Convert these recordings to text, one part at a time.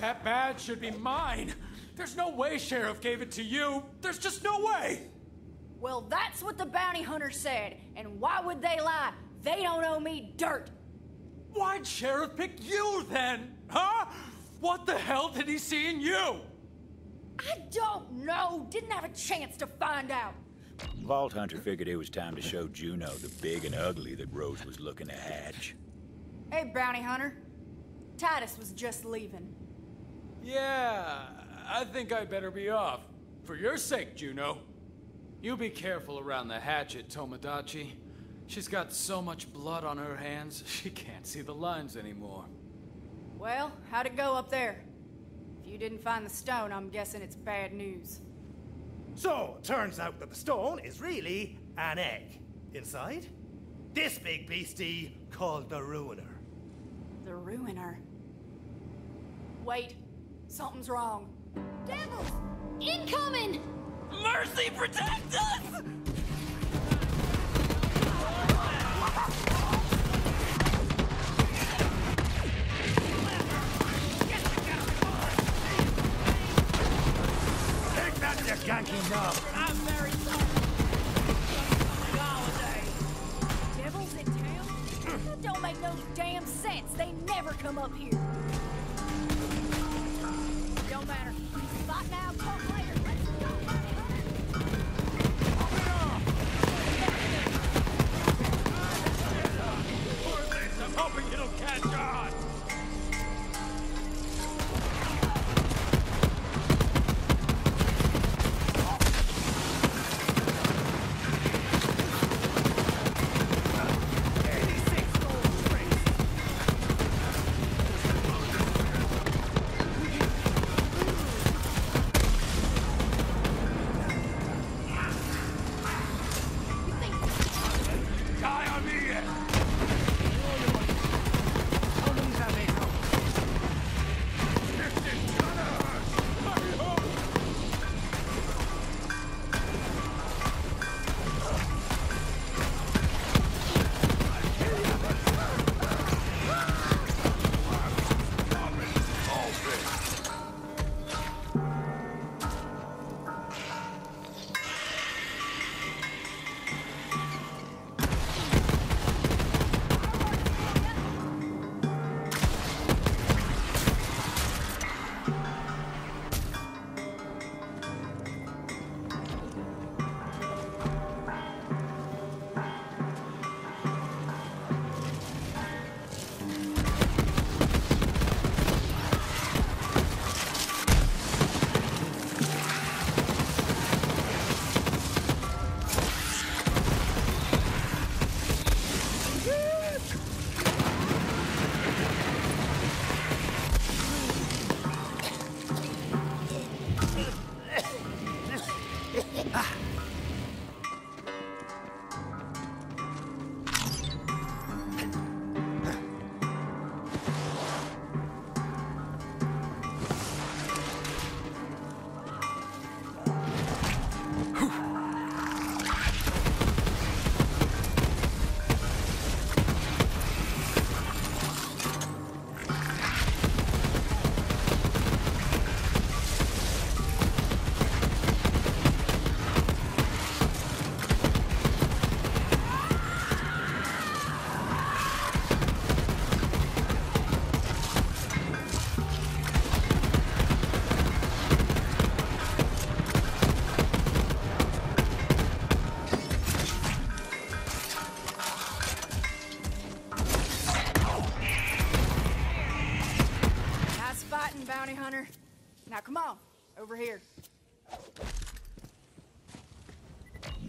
That badge should be mine. There's no way Sheriff gave it to you. There's just no way. Well, that's what the bounty hunter said. And why would they lie? They don't owe me dirt. Why'd Sheriff pick you then? Huh? What the hell did he see in you? I don't know. Didn't have a chance to find out. Vault Hunter figured it was time to show Juno the big and ugly that Rose was looking to hatch. Hey, bounty hunter. Titus was just leaving. Yeah, I think I better be off. For your sake, Juno. You be careful around the hatchet, Tomodachi. She's got so much blood on her hands, she can't see the lines anymore. Well, how'd it go up there? If you didn't find the stone, I'm guessing it's bad news. So, turns out that the stone is really an egg. Inside, this big beastie called the Ruiner. The Ruiner? Wait, something's wrong. Devils! Incoming! Mercy, protect us! I'm very sorry. Devils in town? That don't make no damn sense. They never come up here. Don't matter. Spot now, call later. Let's go, buddy. I'm hoping it'll catch on.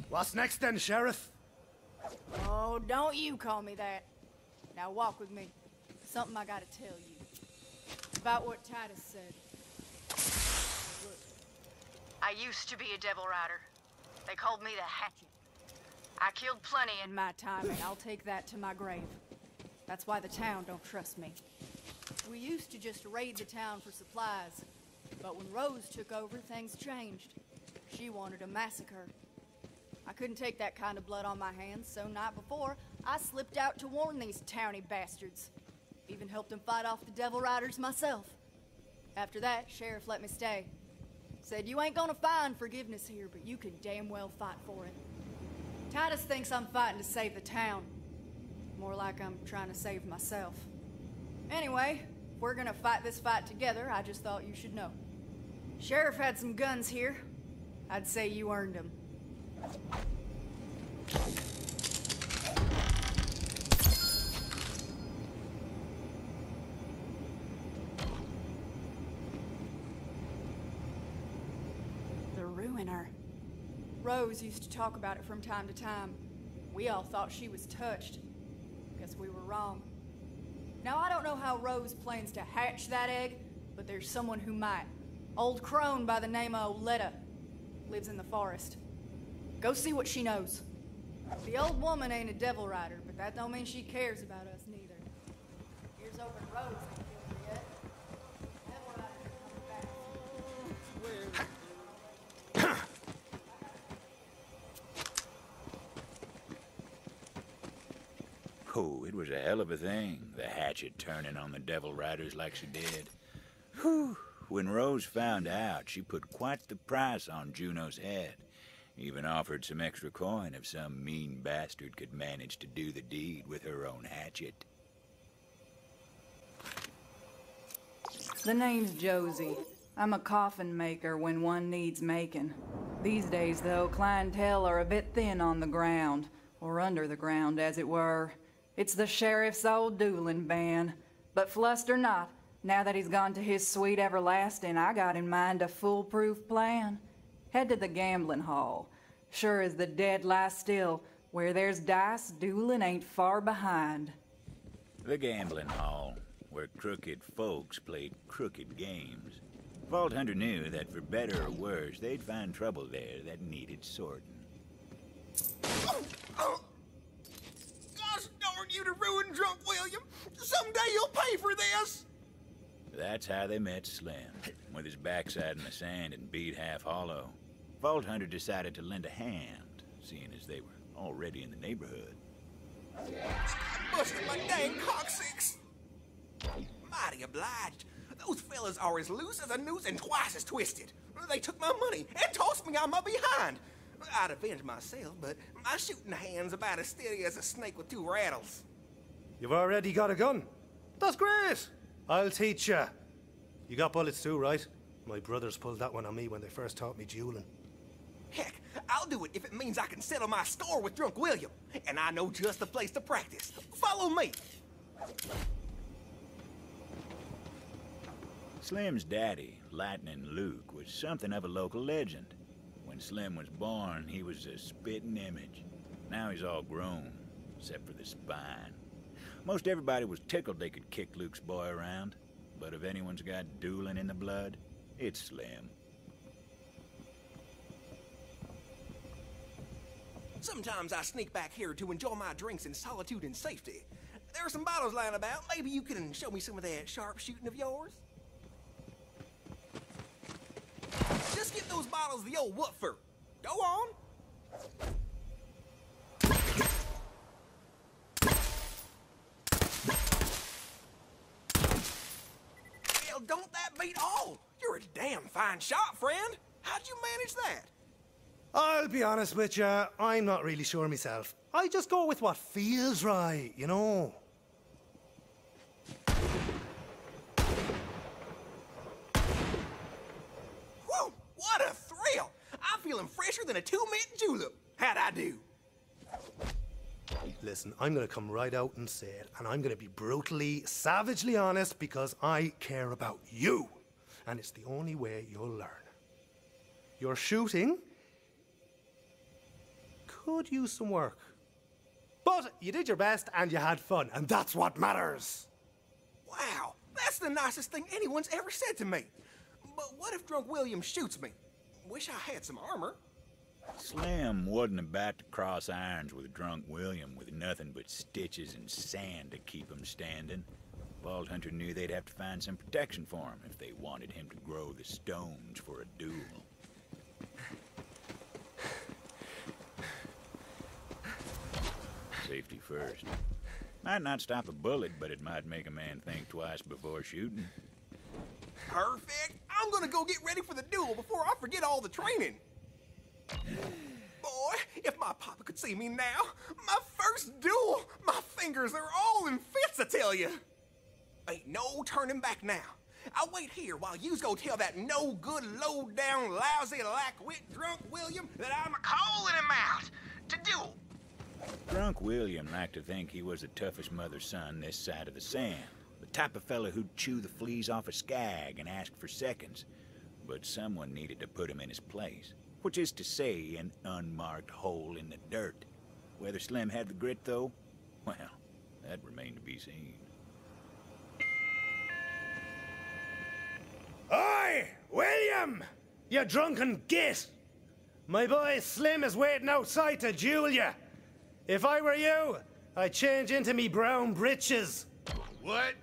What's next then, Sheriff? Oh, don't you call me that. Now walk with me. Something I gotta tell you. It's about what Titus said. Look. I used to be a devil rider. They called me the Hatchet. I killed plenty in my time, and I'll take that to my grave. That's why the town don't trust me. We used to just raid the town for supplies. But when Rose took over, things changed. She wanted a massacre. I couldn't take that kind of blood on my hands, so night before, I slipped out to warn these towny bastards. Even helped them fight off the devil riders myself. After that, Sheriff let me stay. Said, you ain't gonna find forgiveness here, but you can damn well fight for it. Titus thinks I'm fighting to save the town. More like I'm trying to save myself. Anyway, we're gonna fight this fight together. I just thought you should know. Sheriff had some guns here. I'd say you earned them. The Ruiner. Rose used to talk about it from time to time. We all thought she was touched. Guess we were wrong. Now, I don't know how Rose plans to hatch that egg, but there's someone who might. Old crone by the name of Oletta. Lives in the forest. Go see what she knows. The old woman ain't a devil rider, but that don't mean she cares about us neither. Here's open roads ain't killed her yet. Devil riders come back. Oh, it was a hell of a thing, the hatchet turning on the devil riders like she did. Whew. When Rose found out, she put quite the price on Juno's head. Even offered some extra coin if some mean bastard could manage to do the deed with her own hatchet. The name's Josie. I'm a coffin maker when one needs making. These days, though, clientele are a bit thin on the ground, or under the ground, as it were. It's the sheriff's old dueling ban. But fluster not, now that he's gone to his sweet everlasting, I got in mind a foolproof plan. Head to the gambling hall. Sure as the dead lie still, where there's dice, dueling ain't far behind. The gambling hall, where crooked folks played crooked games. Vault Hunter knew that for better or worse, they'd find trouble there that needed sorting. Oh. You to ruin Drunk William. Someday you'll pay for this. That's how they met Slim, with his backside in the sand and beat half hollow. Vault Hunter decided to lend a hand, seeing as they were already in the neighborhood. I busted my dang coccyx. Mighty obliged. Those fellas are as loose as a noose and twice as twisted. They took my money and tossed me on my behind. I'd avenge myself, but my shooting hand's about as steady as a snake with two rattles. You've already got a gun? That's great! I'll teach ya. You got bullets too, right? My brothers pulled that one on me when they first taught me dueling. Heck, I'll do it if it means I can settle my score with Drunk William. And I know just the place to practice. Follow me! Slim's daddy, Lightning Luke, was something of a local legend. When Slim was born, he was a spitting image. Now he's all grown, except for the spine. Most everybody was tickled they could kick Luke's boy around. But if anyone's got dueling in the blood, it's Slim. Sometimes I sneak back here to enjoy my drinks in solitude and safety. There are some bottles lying about. Maybe you can show me some of that sharpshooting of yours? Just get those bottles of the old Whoofer. Go on. Well, don't that beat all? You're a damn fine shot, friend. How'd you manage that? I'll be honest with you, I'm not really sure myself. I just go with what feels right, you know. Feeling fresher than a two-mint julep. How'd I do? Listen, I'm gonna come right out and say it, and I'm gonna be brutally, savagely honest because I care about you. And it's the only way you'll learn. Your shooting could use some work. But you did your best and you had fun, and that's what matters. Wow, that's the nicest thing anyone's ever said to me. But what if Drunk William shoots me? Wish I had some armor. Slim wasn't about to cross irons with Drunk William with nothing but stitches and sand to keep him standing. Vault Hunter knew they'd have to find some protection for him if they wanted him to grow the stones for a duel. Safety first. Might not stop a bullet, but it might make a man think twice before shooting. Perfect. I'm gonna go get ready for the duel before I forget all the training. Boy, if my papa could see me now, my first duel, my fingers are all in fits, I tell you. Ain't no turning back now. I'll wait here while yous go tell that no-good, low-down, lousy, lackwit Drunk William that I'm calling him out to duel. Drunk William liked to think he was the toughest mother son this side of the sand. The type of fella who'd chew the fleas off a skag and ask for seconds. But someone needed to put him in his place, which is to say, an unmarked hole in the dirt. Whether Slim had the grit, though, well, that remained to be seen. Oi! William! You drunken git! My boy Slim is waiting outside to duel you. If I were you, I'd change into me brown britches. What?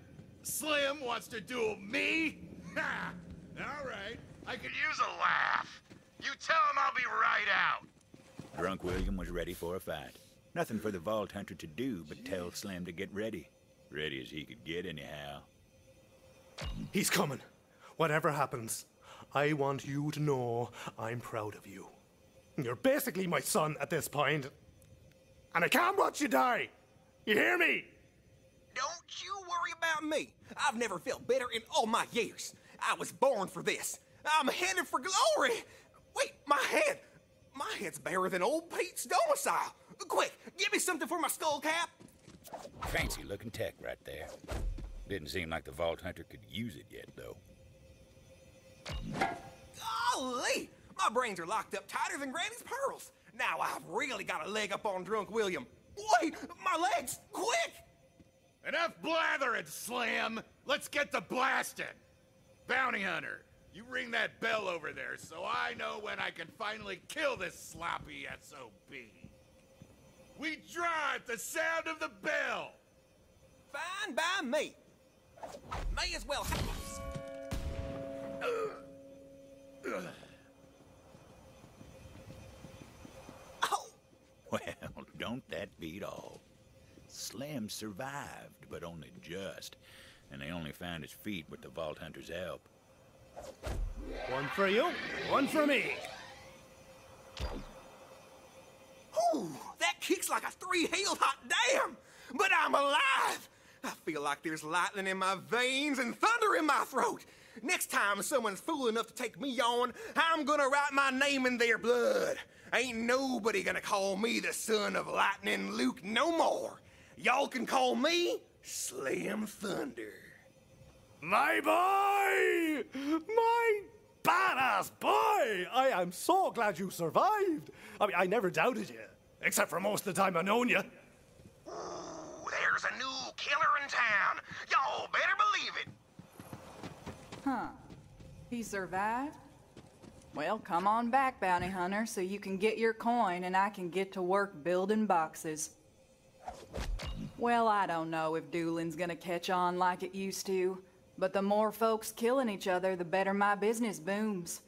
Slim wants to duel me? Ha! All right, I could use a laugh. You tell him I'll be right out. Drunk William was ready for a fight. Nothing for the Vault Hunter to do but tell Slim to get ready. Ready as he could get, anyhow. He's coming. Whatever happens, I want you to know I'm proud of you. You're basically my son at this point, and I can't watch you die. You hear me? Don't you worry about me. I've never felt better in all my years. I was born for this. I'm headed for glory. Wait, my head. My head's barer than old Pete's domicile. Quick, give me something for my skull cap. Fancy looking tech right there. Didn't seem like the Vault Hunter could use it yet, though. Golly! My brains are locked up tighter than Granny's pearls. Now I've really got a leg up on Drunk William. Wait, my legs! Quick! Enough blathering, Slim! Let's get to blasting! Bounty Hunter, you ring that bell over there so I know when I can finally kill this sloppy SOB. We draw at the sound of the bell! Fine by me. May as well have... Oh. Well, don't that beat all? Slim survived, but only just, and they only found his feet with the Vault Hunter's help. One for you, one for me. Ooh, that kicks like a three-heeled hot damn! But I'm alive! I feel like there's lightning in my veins and thunder in my throat. Next time someone's fool enough to take me on, I'm gonna write my name in their blood. Ain't nobody gonna call me the son of Lightning Luke no more. Y'all can call me Slim Thunder. My boy! My badass boy! I am so glad you survived. I mean, I never doubted you. Except for most of the time I've known you. Ooh, there's a new killer in town. Y'all better believe it. Huh. He survived? Well, come on back, Bounty Hunter, so you can get your coin and I can get to work building boxes. Well, I don't know if dueling's gonna catch on like it used to, but the more folks killing each other, the better my business booms.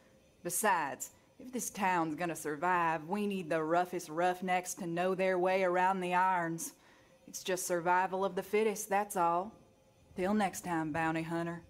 Besides, if this town's gonna survive, we need the roughest roughnecks to know their way around the irons. It's just survival of the fittest, that's all. Till next time, Bounty Hunter.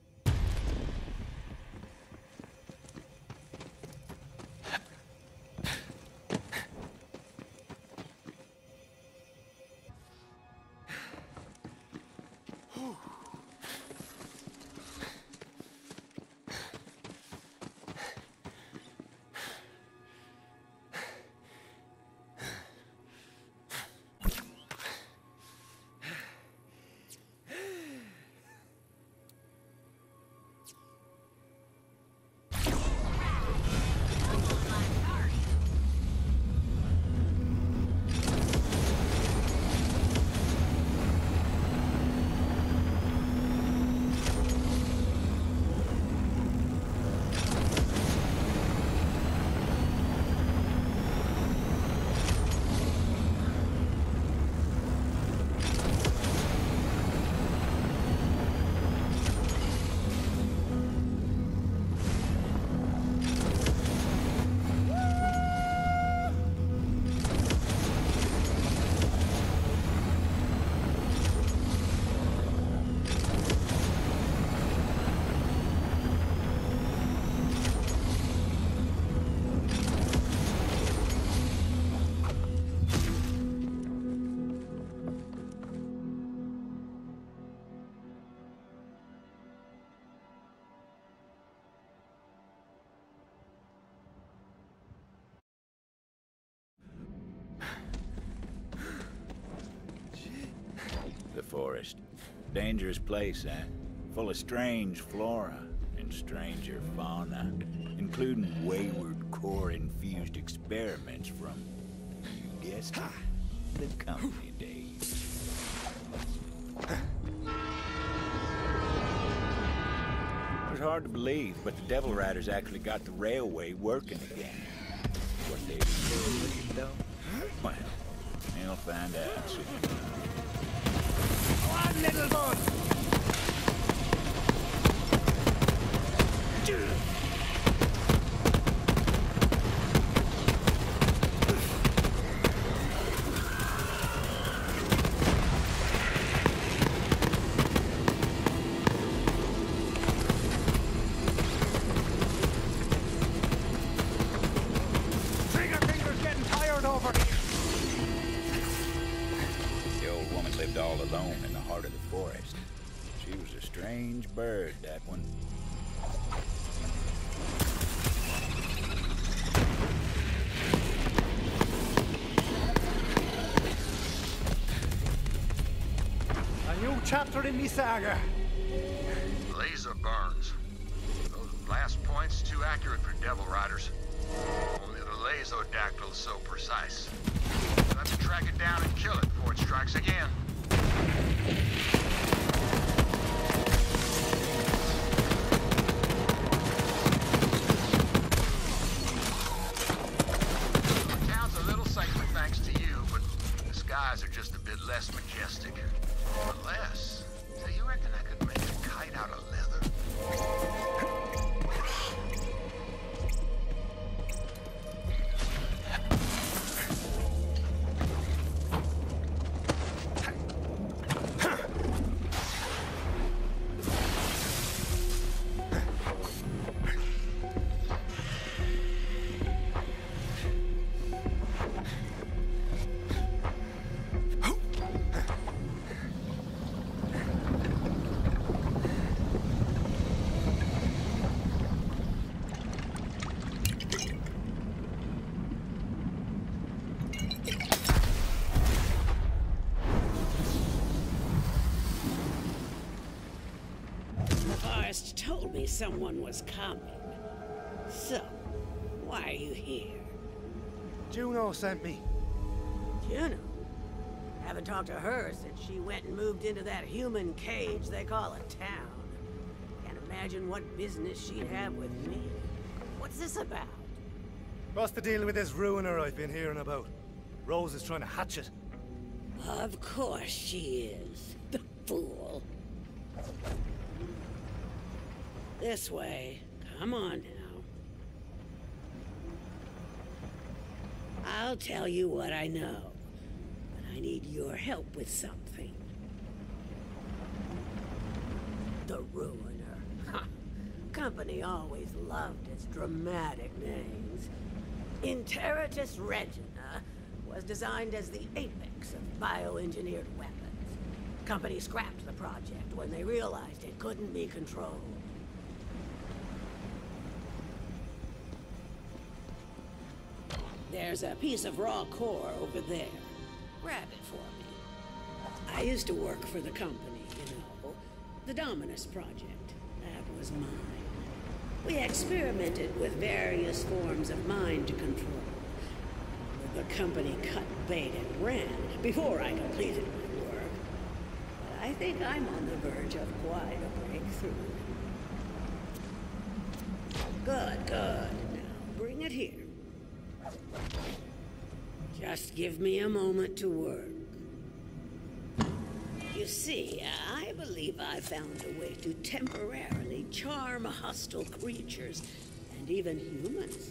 forest. Dangerous place, that. Full of strange flora and stranger fauna, including wayward core-infused experiments from, you guessed it, the company days. It was hard to believe, but the Devil Riders actually got the railway working again. What they did, though? Well, they'll find out soon. One little boy! Chapter in me saga. Laser burns. Those blast points too accurate for Devil Riders. Only the Lazodactyl's so precise. We'll have to track it down and kill it before it strikes again. The town's a little safer thanks to you, but the skies are just a bit less majestic. Unless, do you reckon I could make a kite out of leather? Someone was coming. So, why are you here? Juno sent me. Juno? Haven't talked to her since she went and moved into that human cage they call a town. Can't imagine what business she'd have with me. What's this about? What's the deal with this Ruiner I've been hearing about? Rose is trying to hatch it. Of course she is. The fool. This way. Come on now. I'll tell you what I know, but I need your help with something. The Ruiner. Huh. Company always loved its dramatic names. Interitus Regina was designed as the apex of bioengineered weapons. Company scrapped the project when they realized it couldn't be controlled. There's a piece of raw core over there. Grab it for me. I used to work for the company, you know. The Dominus Project. That was mine. We experimented with various forms of mind control. The company cut bait and ran before I completed my work. But I think I'm on the verge of quite a breakthrough. Good, good. Now, bring it here. Just give me a moment to work. You see, I believe I found a way to temporarily charm hostile creatures, and even humans.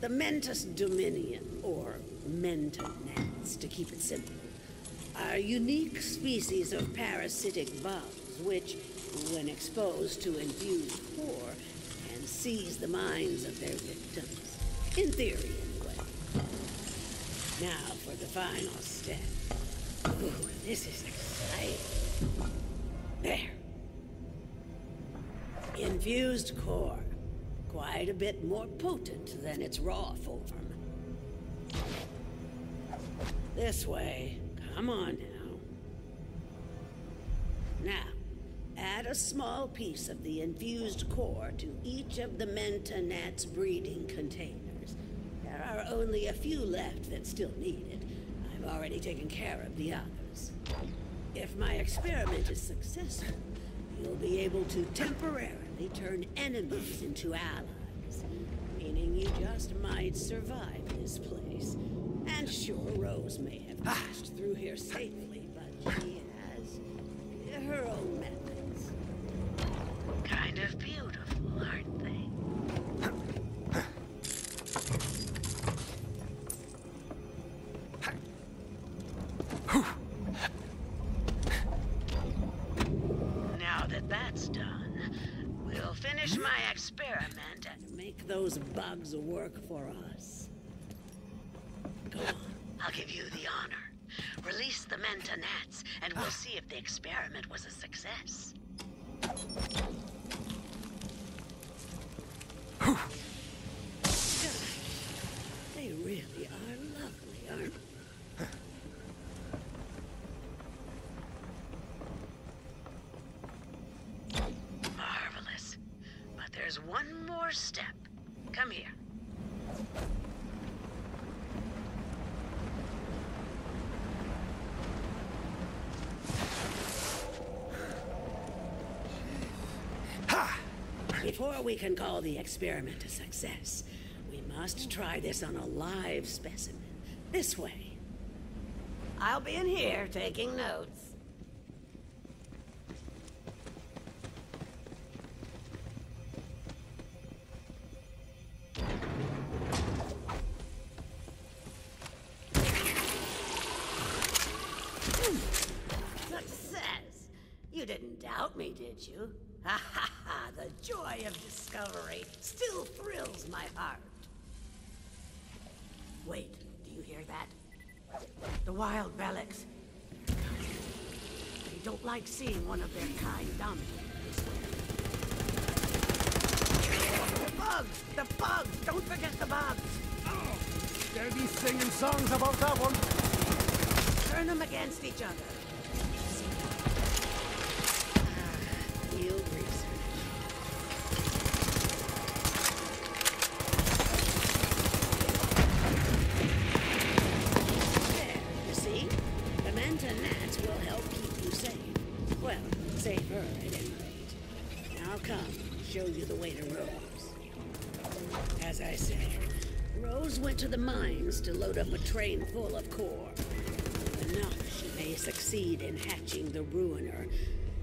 The Mentus Dominion, or Mentonats, to keep it simple, are unique species of parasitic bugs, which, when exposed to infused core, can seize the minds of their victims. In theory, anyway. Now for the final step. Ooh, this is exciting. There. Infused core. Quite a bit more potent than its raw form. This way. Come on now. Now, add a small piece of the infused core to each of the Mentonats breeding containers. There are only a few left that still need it. I've already taken care of the others. If my experiment is successful, you'll be able to temporarily turn enemies into allies. Meaning you just might survive this place. And sure, Rose may have passed through here safely, but she has her own methods. Kind of beautiful, aren't they? Finish my experiment and make those bugs work for us. Go on. I'll give you the honor. Release the Mentonats, and we'll see if the experiment was a success. They really are lovely, aren't they? There's one more step. Come here. Before we can call the experiment a success, we must try this on a live specimen. This way. I'll be in here taking notes. Me, did you? Ha ha ha! The joy of discovery still thrills my heart. Wait, do you hear that? The wild bellix. They're coming. They don't like seeing one of their kind dominated this way. The bugs! The bugs! Don't forget the bugs! Oh, they'll be singing songs about that one. Turn them against each other. Research. There, you see? The Mentonats will help keep you safe. Well, safer at any rate. Now come, show you the way to Rose. As I said, Rose went to the mines to load up a train full of core. Enough she may succeed in hatching the Ruiner.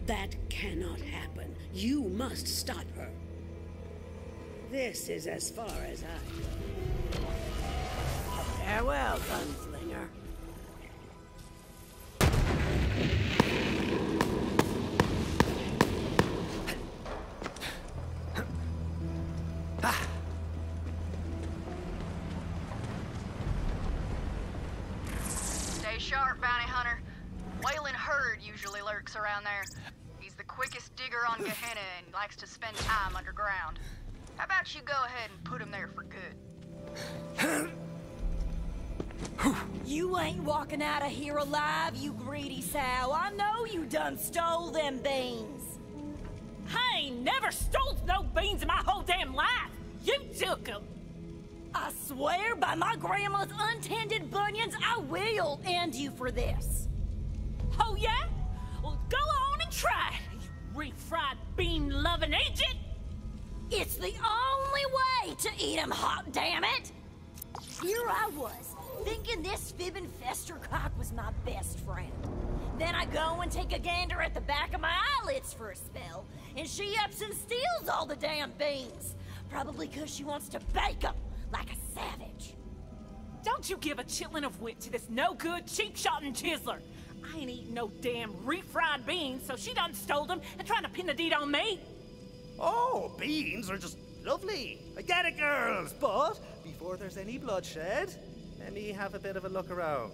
That cannot happen. You must stop her. This is as far as I go. Farewell, gunslinger. Stay sharp, bounty hunter. Wayland Hurd usually lurks around there. He's the quickest digger on Gehenna and likes to spend time underground. How about you go ahead and put him there for good? You ain't walking out of here alive, you greedy sow. I know you done stole them beans. I ain't never stole no beans in my whole damn life. You took them. I swear by my grandma's untended bunions, I will end you for this. Oh, yeah? Well, go on and try it, you refried bean-loving agent! It's the only way to eat 'em hot, damn it! Here I was, thinking this fibbing festercock was my best friend. Then I go and take a gander at the back of my eyelids for a spell, and she ups and steals all the damn beans. Probably because she wants to bake 'em like a savage. Don't you give a chitlin of wit to this no-good cheap-shot and chiseler. I ain't eating no damn refried beans, so she done stole them and trying to pin the deed on me. Oh, beans are just lovely. I get it, girls. But before there's any bloodshed, let me have a bit of a look around.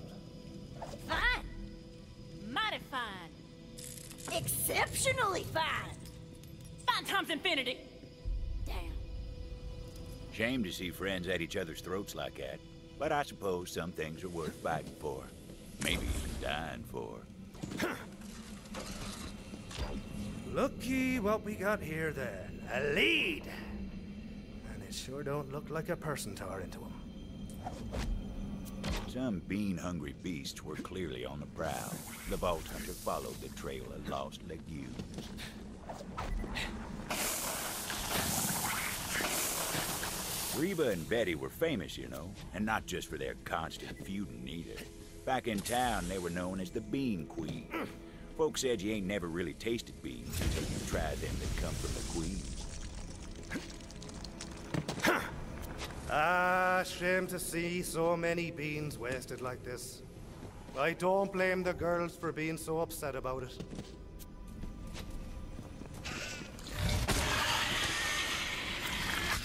Fine. Mighty fine. Exceptionally fine. Fine times infinity. Damn. Shame to see friends at each other's throats like that. But I suppose some things are worth fighting for. Maybe even dying for. Looky what we got here then. A lead! And it sure don't look like a person tore into him. Some bean-hungry beasts were clearly on the prowl. The Vault Hunter followed the trail of lost legumes. Reba and Betty were famous, you know, and not just for their constant feuding either. Back in town, they were known as the Bean Queen. Folks said you ain't never really tasted beans until you tried them that come from the Queen. Ah, shame to see so many beans wasted like this. I don't blame the girls for being so upset about it. This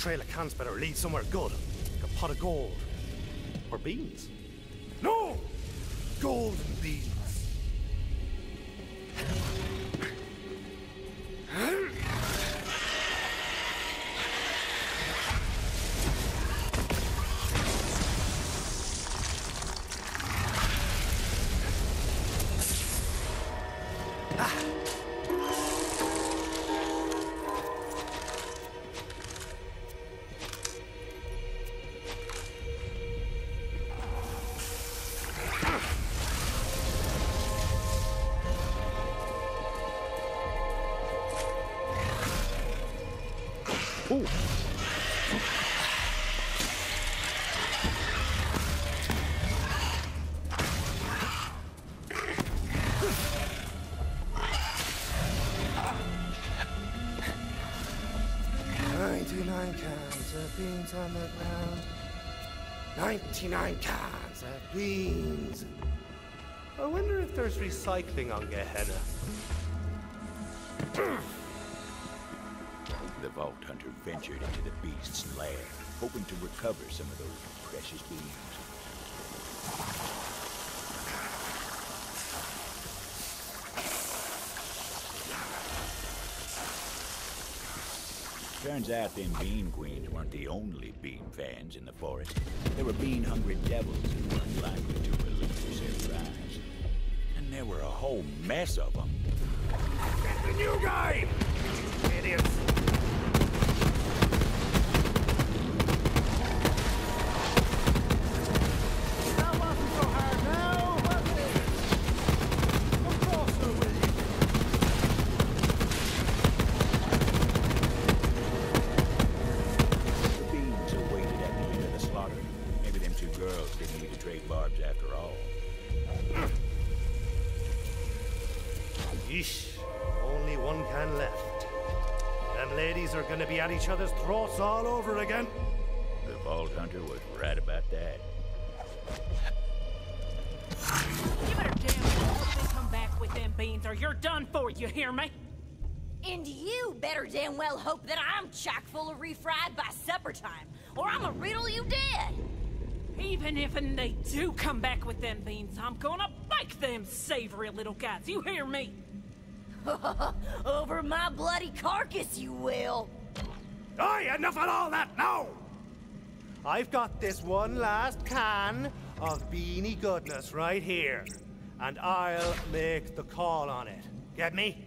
trail of cans better lead somewhere good. Like a pot of gold. Or beans. No! Golden beans. On the ground. 99 cans of beans. I wonder if there's recycling on Gehenna. The Vault Hunter ventured into the beast's lair, hoping to recover some of those precious beans. Turns out them bean queens weren't the only bean fans in the forest. There were bean-hungry devils who weren't likely to relinquish their prize. And there were a whole mess of them. Get the new guy! Idiots! At each other's throats all over again. The Vault Hunter was right about that. You better damn well hope they come back with them beans or you're done for, you hear me? And you better damn well hope that I'm chock full of refried by supper time, or I'ma riddle you dead. Even if they do come back with them beans, I'm gonna bake them savory little guys, you hear me? Over my bloody carcass, you will. Oi, enough of all that now! I've got this one last can of beanie goodness right here, and I'll make the call on it. Get me?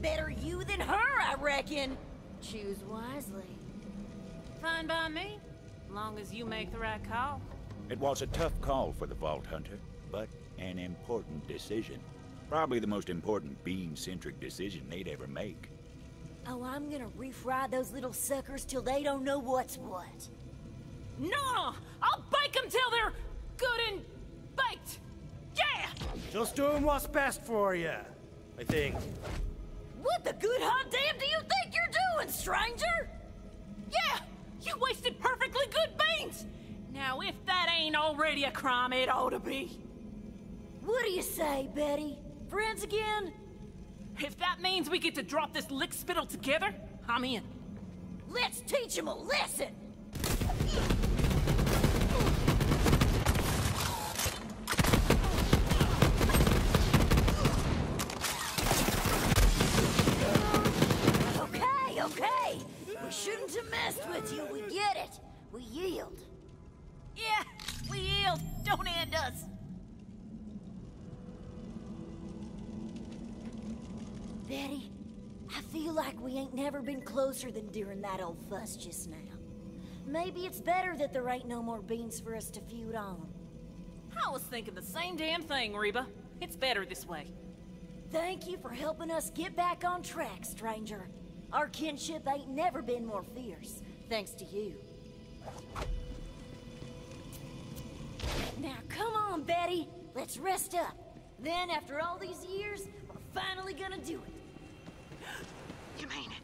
Better you than her, I reckon. Choose wisely. Fine by me, long as you make the right call. It was a tough call for the Vault Hunter, but an important decision. Probably the most important bean-centric decision they'd ever make. Oh, I'm gonna refry those little suckers till they don't know what's what. No! I'll bake them till they're good and baked! Yeah! Just doing what's best for you, I think. What the good hot damn do you think you're doing, stranger? Yeah! You wasted perfectly good beans! Now, if that ain't already a crime, it ought to be. What do you say, Betty? Friends again? If that means we get to drop this lick spittle together, I'm in. Let's teach him a lesson! Okay, okay. We shouldn't have messed with you, we get it. We yield. Yeah, we yield. Don't end us. Betty, I feel like we ain't never been closer than during that old fuss just now. Maybe it's better that there ain't no more beans for us to feud on. I was thinking the same damn thing, Reba. It's better this way. Thank you for helping us get back on track, stranger. Our kinship ain't never been more fierce, thanks to you. Now, come on, Betty. Let's rest up. Then, after all these years, we're finally gonna do it. You mean it?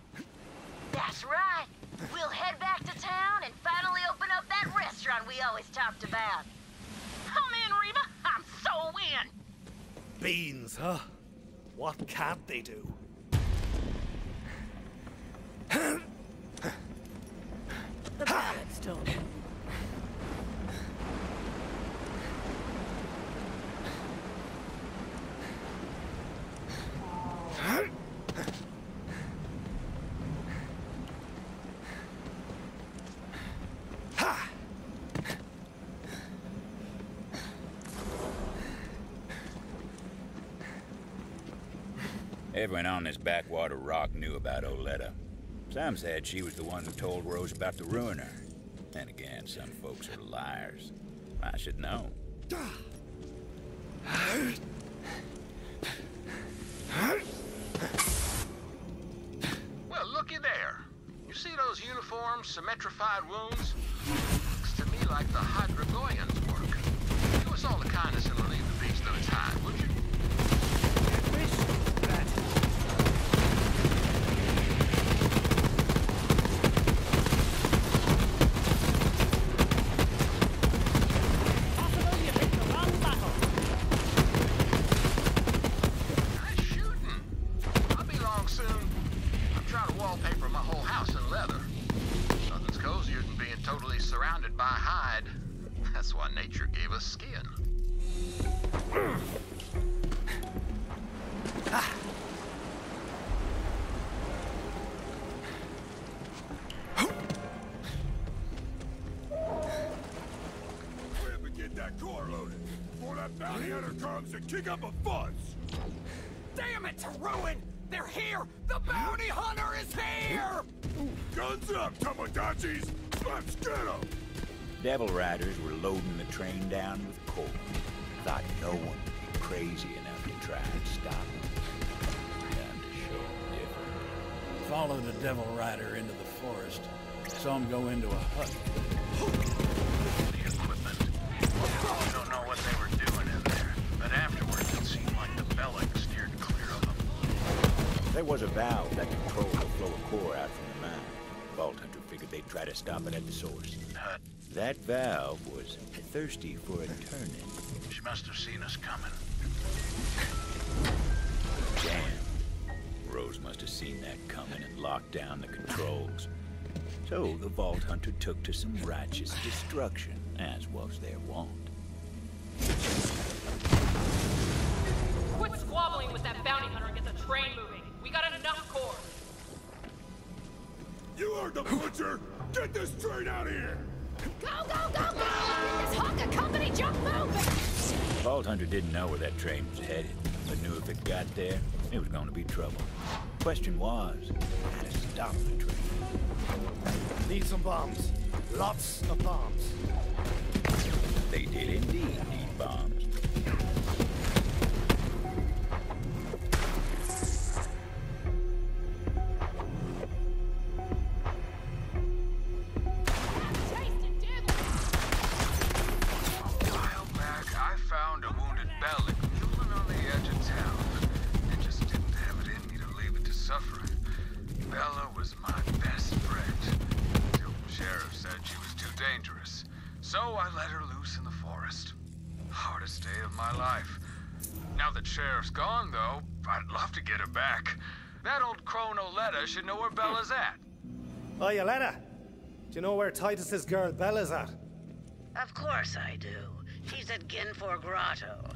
That's right. We'll head back to town and finally open up that restaurant we always talked about. Come in, Reba. I'm so in. Beans, huh? What can't they do? The pirates told me. Everyone on this backwater rock knew about Oletta. Some said she was the one who told Rose about the Ruiner. And again, some folks are liars. I should know. Well, looky there. You see those uniform, symmetrified wounds? Looks to me like the Hydrogoyans work. Do us all the kindness and relieve the beast of its hide, would you? Kick up a fuss! Damn it, to ruin! They're here! The bounty hunter is here! Guns up, Tomodachis! Let's get him! Devil Riders were loading the train down with coal. Thought no one would be crazy enough to try and stop them. Time to show them different. Follow the Devil Rider into the forest. Saw him go into a hut. The equipment. I don't know what they were doing in there. But afterwards, it seemed like the bellix steered clear of them. There was a valve that controlled the flow of core out from the mine. Vault Hunter figured they'd try to stop it at the source. That valve was thirsty for a turn-in. She must have seen us coming. Damn. Rose must have seen that coming and locked down the controls. So the Vault Hunter took to some righteous destruction, as was their wont. Quit squabbling with that bounty hunter and get the train moving. We got enough core. You are the butcher. Get this train out of here. Go, go, go, go! Get this hunk of company junk moving. Vault Hunter didn't know where that train was headed, but knew if it got there, it was going to be trouble. Question was, how to stop the train. Need some bombs. Lots of bombs. They did indeed need bombs. Should know where Bella's at. Oh, Oletta, do you know where Titus's girl Bella's at? Of course I do. She's at Ginfor Grotto.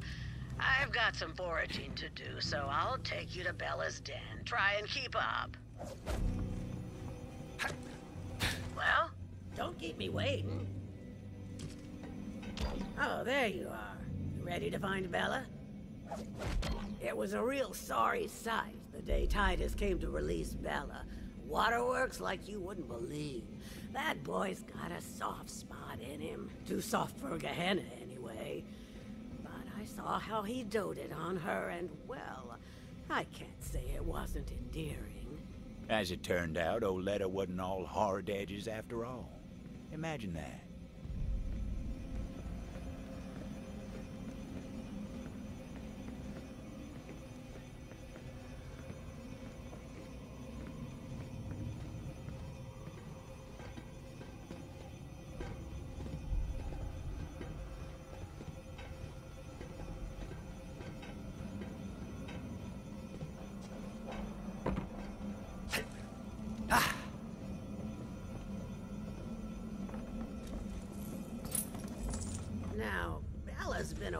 I've got some foraging to do, so I'll take you to Bella's den. Try and keep up. Well, don't keep me waiting. Oh, there you are. You ready to find Bella? It was a real sorry sight the day Titus came to release Bella. Waterworks like you wouldn't believe. That boy's got a soft spot in him. Too soft for Gehenna, anyway. But I saw how he doted on her, and, well, I can't say it wasn't endearing. As it turned out, Oletta wasn't all hard edges after all. Imagine that.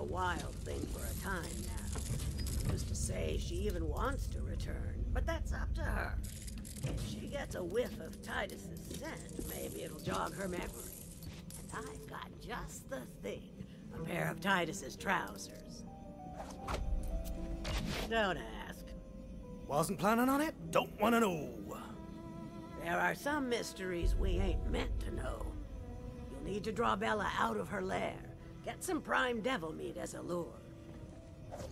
Wild thing for a time now. Who's to say she even wants to return, but that's up to her. If she gets a whiff of Titus's scent, maybe it'll jog her memory. And I've got just the thing, a pair of Titus's trousers. Don't ask. Wasn't planning on it? Don't want to know. There are some mysteries we ain't meant to know. You'll need to draw Bella out of her lair. Get some prime devil meat as a lure.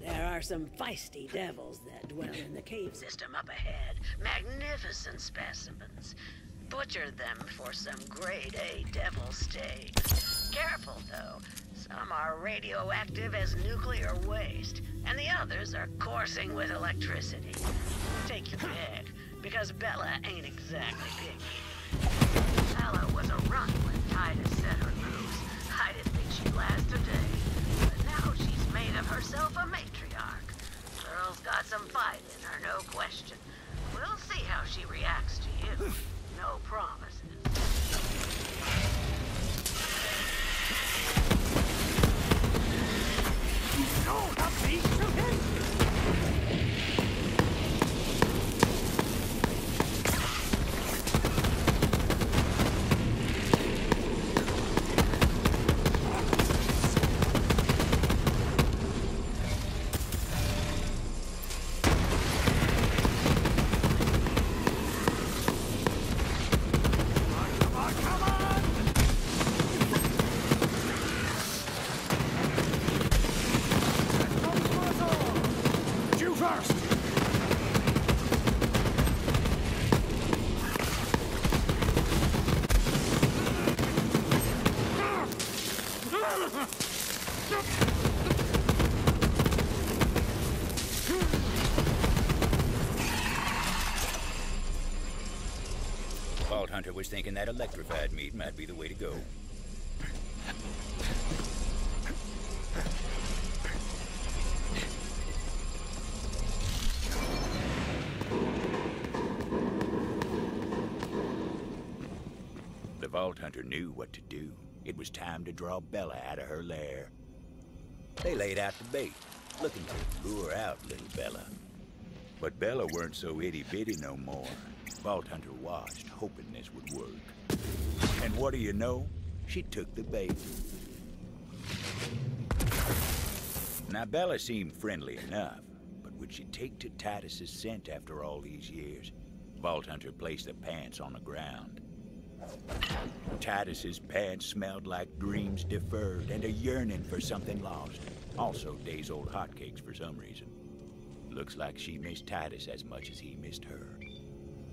There are some feisty devils that dwell in the cave system up ahead. Magnificent specimens. Butcher them for some grade A devil steaks. Careful, though. Some are radioactive as nuclear waste, and the others are coursing with electricity. Take your pick, because Bella ain't exactly picky. Bella was a runt when Titus set her loose. I didn't think she'd last a day, but now she's made of herself a matriarch. Girl's got some fight in her, no question. We'll see how she reacts to you. No promises. No, not me! Shoot him! Vault Hunter was thinking that electrified meat might be the way to go. The Vault Hunter knew what to do. It was time to draw Bella out of her lair. They laid out the bait, looking to lure out little Bella. But Bella weren't so itty-bitty no more. Vault Hunter watched, hoping this would work. And what do you know? She took the bait. Now, Bella seemed friendly enough, but would she take to Titus's scent after all these years? Vault Hunter placed the pants on the ground. Titus's pants smelled like dreams deferred and a yearning for something lost. Also days-old hotcakes for some reason. Looks like she missed Titus as much as he missed her.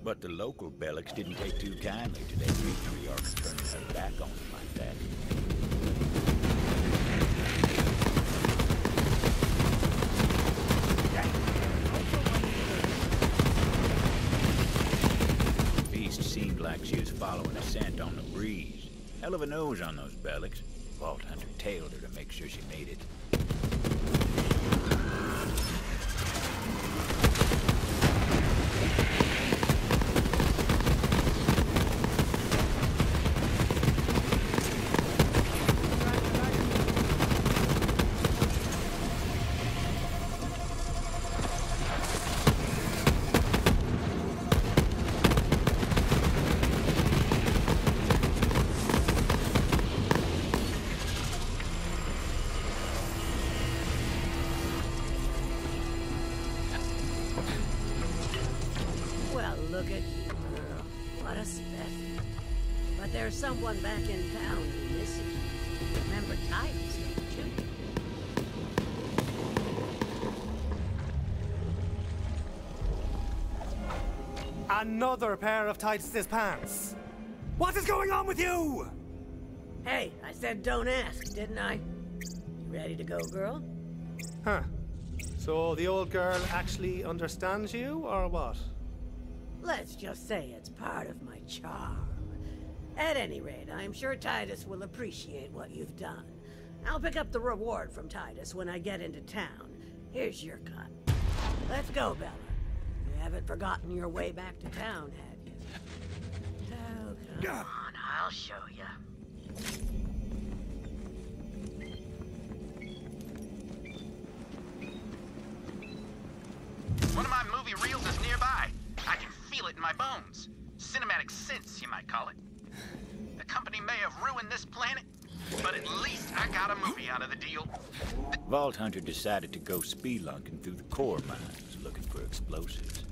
But the local bellix didn't take too kindly to that matriarch turning her back on him like that. She was following a scent on the breeze. Hell of a nose on those bellix. Vault Hunter tailed her to make sure she made it. look at you, girl. What a specimen. But there's someone back in town who misses you. Remember Titus, don't you? Another pair of Titus's pants. What is going on with you? Hey, I said don't ask, didn't I? You ready to go, girl? Huh. So the old girl actually understands you, or what? Let's just say it's part of my charm. At any rate, I'm sure Titus will appreciate what you've done. I'll pick up the reward from Titus when I get into town. Here's your cut. Let's go, Bella. You haven't forgotten your way back to town, have you? Oh, come on, I'll show you. One of my movie reels is nearby. I can feel it in my bones. Cinematic sense, you might call it. The company may have ruined this planet, but at least I got a movie out of the deal. Vault Hunter decided to go spelunking through the core mines looking for explosives.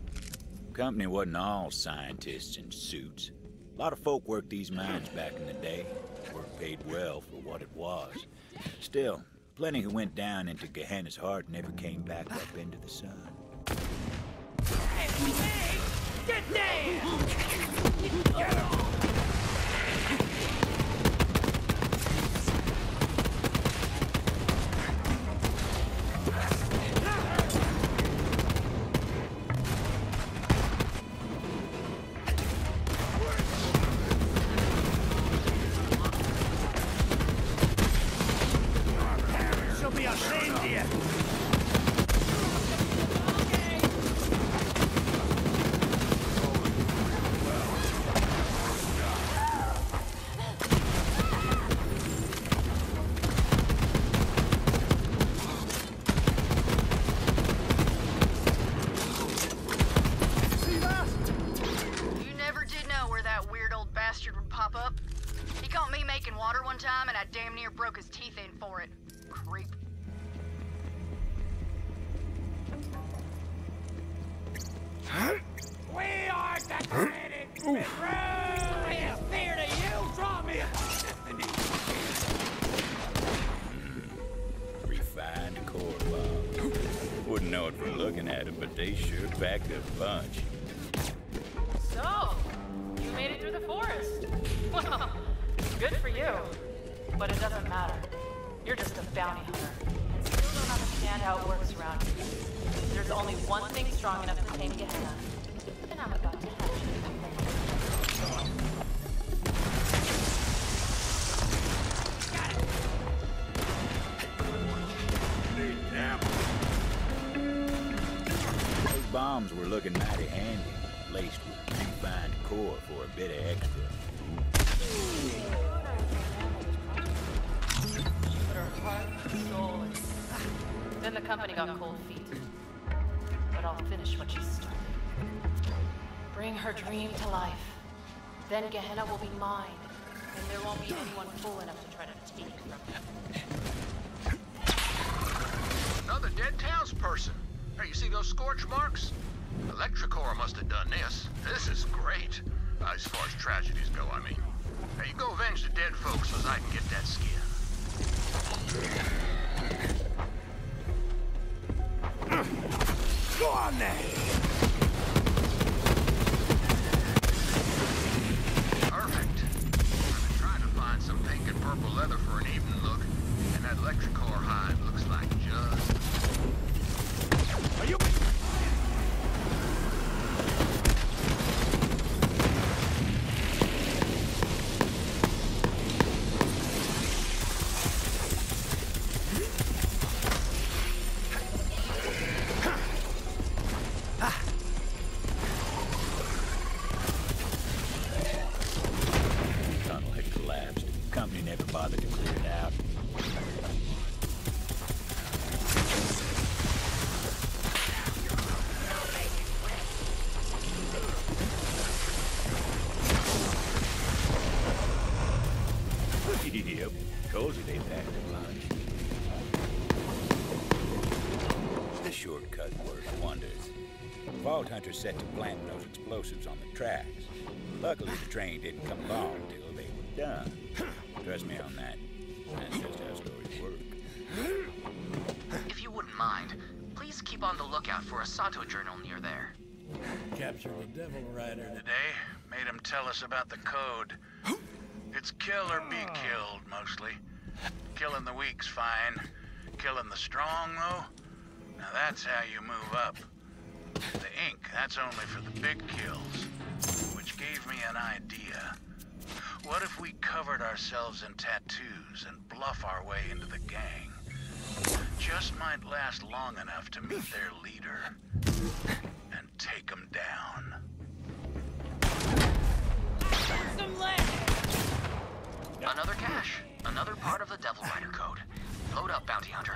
The company wasn't all scientists in suits. A lot of folk worked these mines back in the day. Work paid well for what it was. Still, plenty who went down into Gehenna's heart never came back up into the sun. Hey, get down! Get down! Then Gehenna will be mine, and there won't be anyone fool enough to try to take it from me. Another dead townsperson. Hey, you see those scorch marks? Electricor must have done this. This is great. As far as tragedies go, I mean. Hey, you go avenge the dead folks so I can get that skin. Go on then! Purple leather for an evening look, and that Electricor hide looks like just... Are you... The shortcut works wonders. Vault Hunter set to planting those explosives on the tracks. Luckily, the train didn't come along till they were done. Trust me on that. That's just how stories work. If you wouldn't mind, please keep on the lookout for a Sato journal near there. Captured the Devil Rider today. Made him tell us about the code. It's kill or be killed, mostly. Killing the weak's fine. Killing the strong, though? Now that's how you move up. The ink, that's only for the big kills, which gave me an idea. What if we covered ourselves in tattoos and bluff our way into the gang? Just might last long enough to meet their leader and take them down. Another cache. Another part of the Devil Rider code. Load up, Bounty Hunter.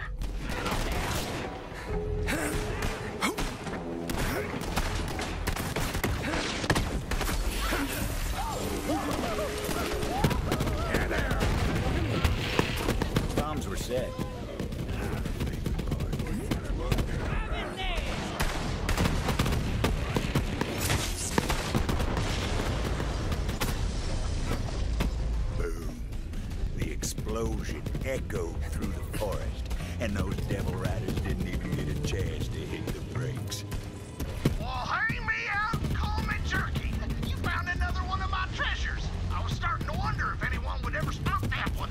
Yeah, there. Bombs were set. Explosion echoed through the forest, and those Devil Riders didn't even get a chance to hit the brakes. Well, hang me out and call me jerky. You found another one of my treasures. I was starting to wonder if anyone would ever spot that one.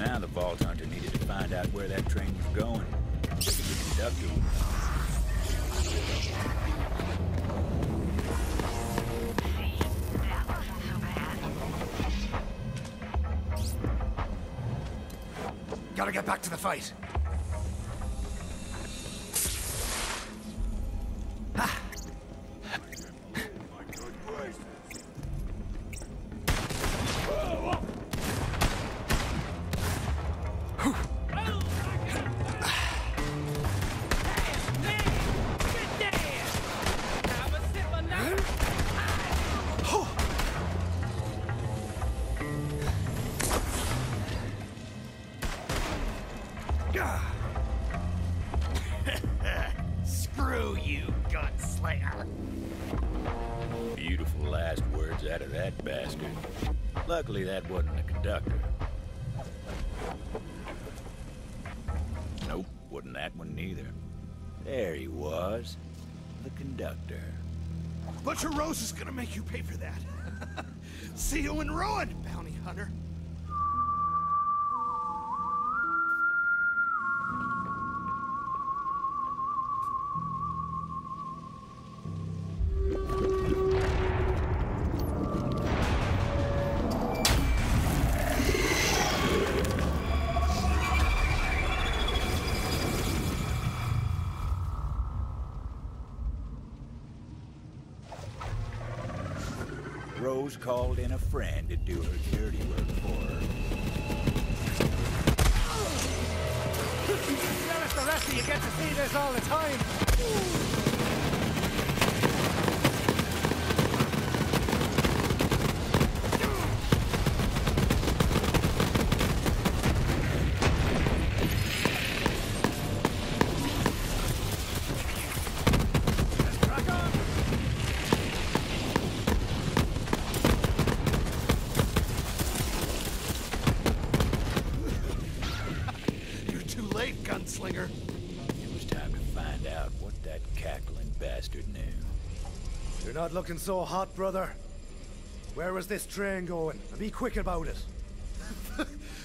Now the Vault Hunter needed to find out where that train was going. Look at the conductor. Gotta get back to the fight. Luckily, that wasn't the conductor. Nope, wasn't that one neither. There he was, the conductor. Butcher Rose is gonna make you pay for that. See you in ruin, Bounty Hunter. Rose called in a friend to do her dirty work for her. You tell us the rest of you get to see this all the time. Not looking so hot, brother. Where was this train going? Be quick about it.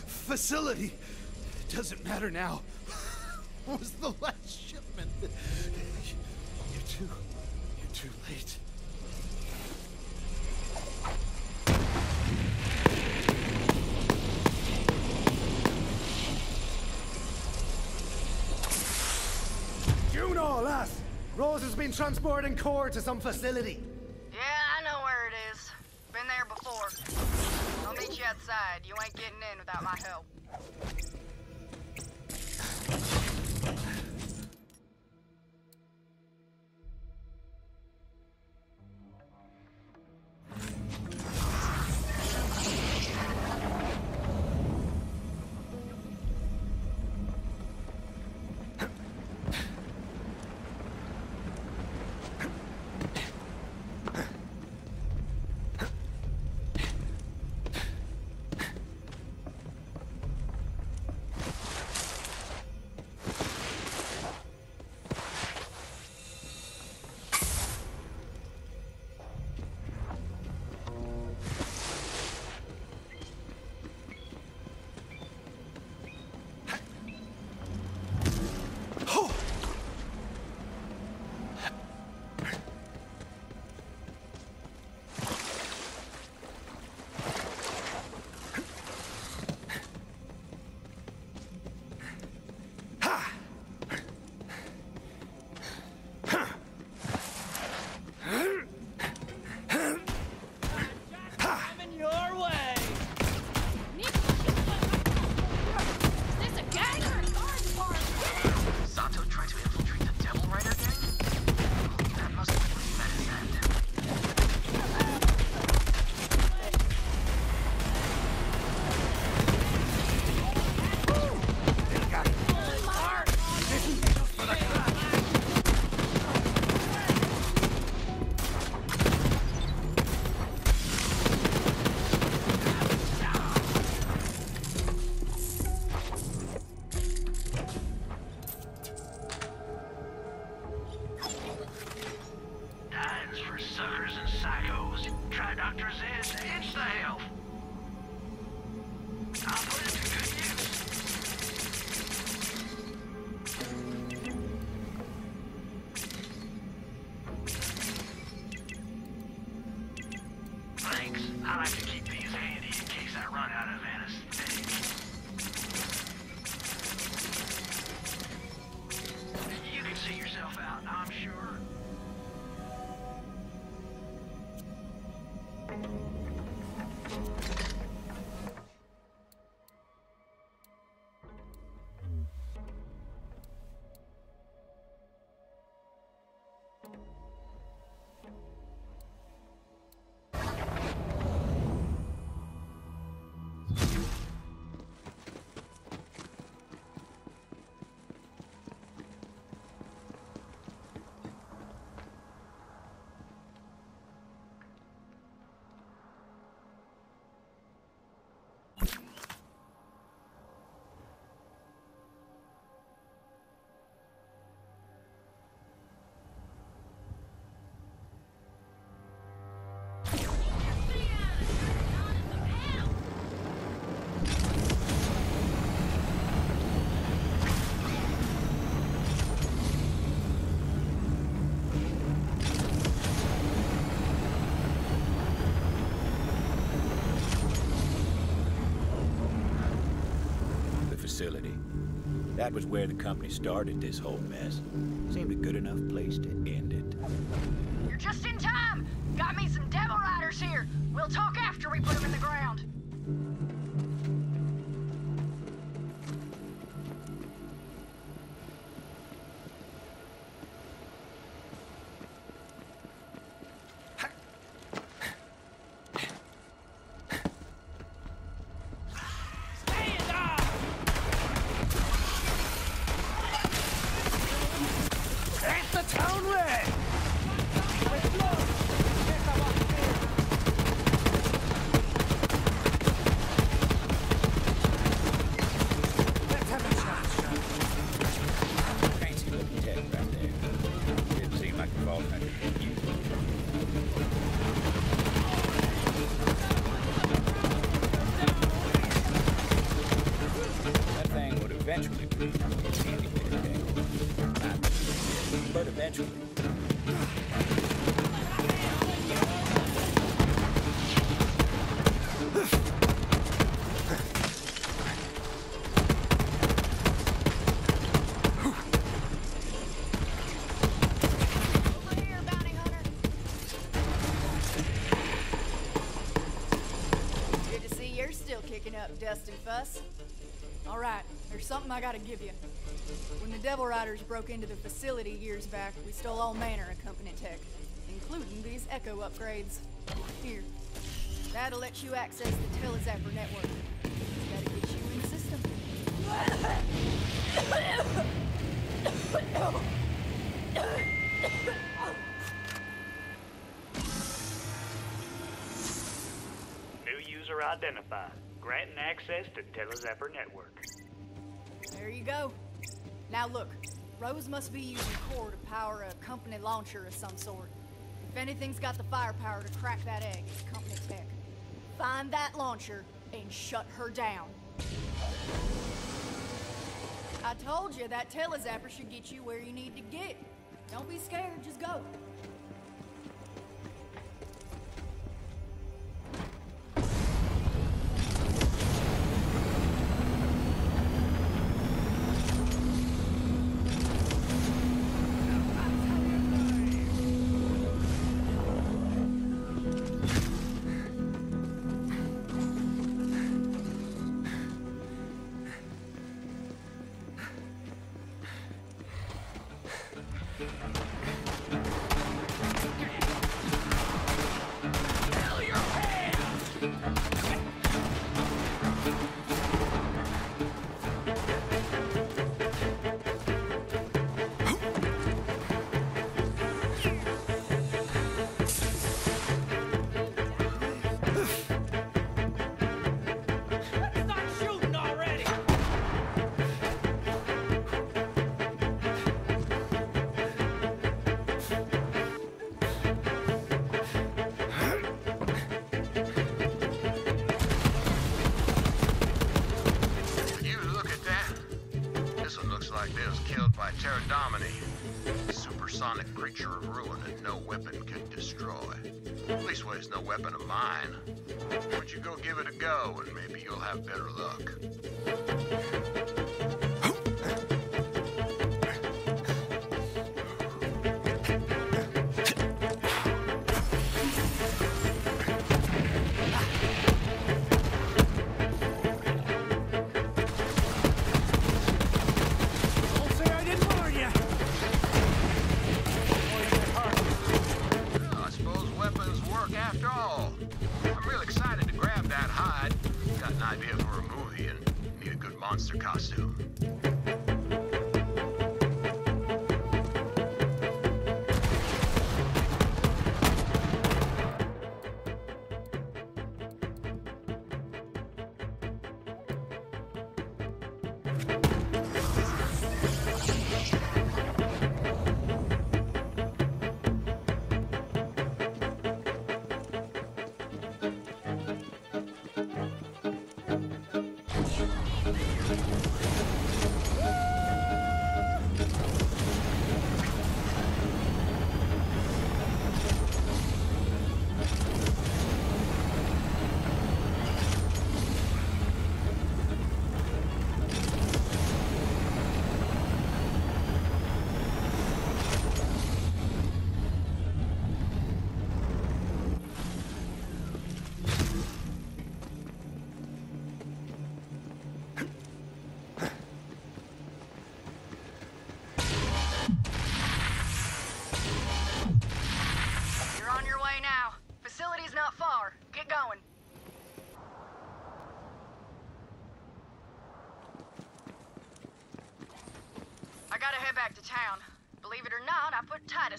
Facility. Doesn't matter now. What was the last shipment? You're too late. Juno, lass! Rose has been transporting core to some facility. Outside. You ain't getting in without my help. doctor says it's the health. I'll put it to good use. Thanks. I like to keep these handy in case I run out of anesthetic. You can see yourself out, I'm sure. Facility. That was where the company started this whole mess. Seemed a good enough place to end it. You're just in time! Got me some devil riders here! We'll talk after we put them in the ground. Dust and fuss. All right, there's something I gotta give you. When the Devil Riders broke into the facility years back, we stole all manner of company tech, including these echo upgrades. Here. That'll let you access the Telezapper network. Gotta get you in the system. New user identified. Granting access to Telezapper network. There you go. Now look, Rose must be using core to power a company launcher of some sort. If anything's got the firepower to crack that egg, it's company tech. Find that launcher and shut her down. I told you that Telezapper should get you where you need to get. Don't be scared, just go. supersonic creature of ruin and no weapon can destroy. Leastways, no weapon of mine. Why don't you go give it a go, and maybe you'll have better luck.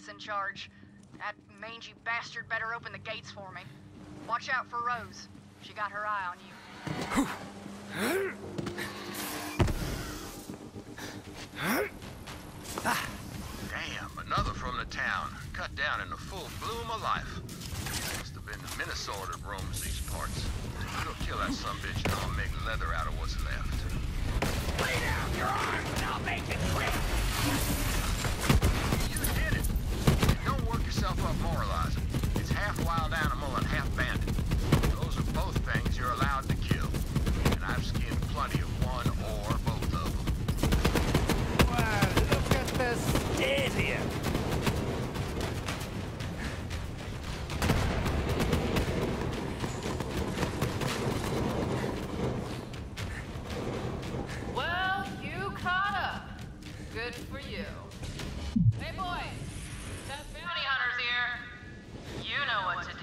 In charge. That mangy bastard better open the gates for me. Watch out for Rose. She got her eye on you. Damn, another from the town. Cut down in the full bloom of life. Must have been the Minnesota that roams these parts. Go kill that sumbitch and I'll make leather out of what's left. Lay down your arms and I'll make it quick! Yourself up moralizing. It's half wild animal and half bandit. Those are both things you're allowed to kill. And I've skinned plenty of one or both of them. Wow, look at this idiot! Well, you caught up. Good for you. Hey, boy! Bounty Hunter's here. You know what to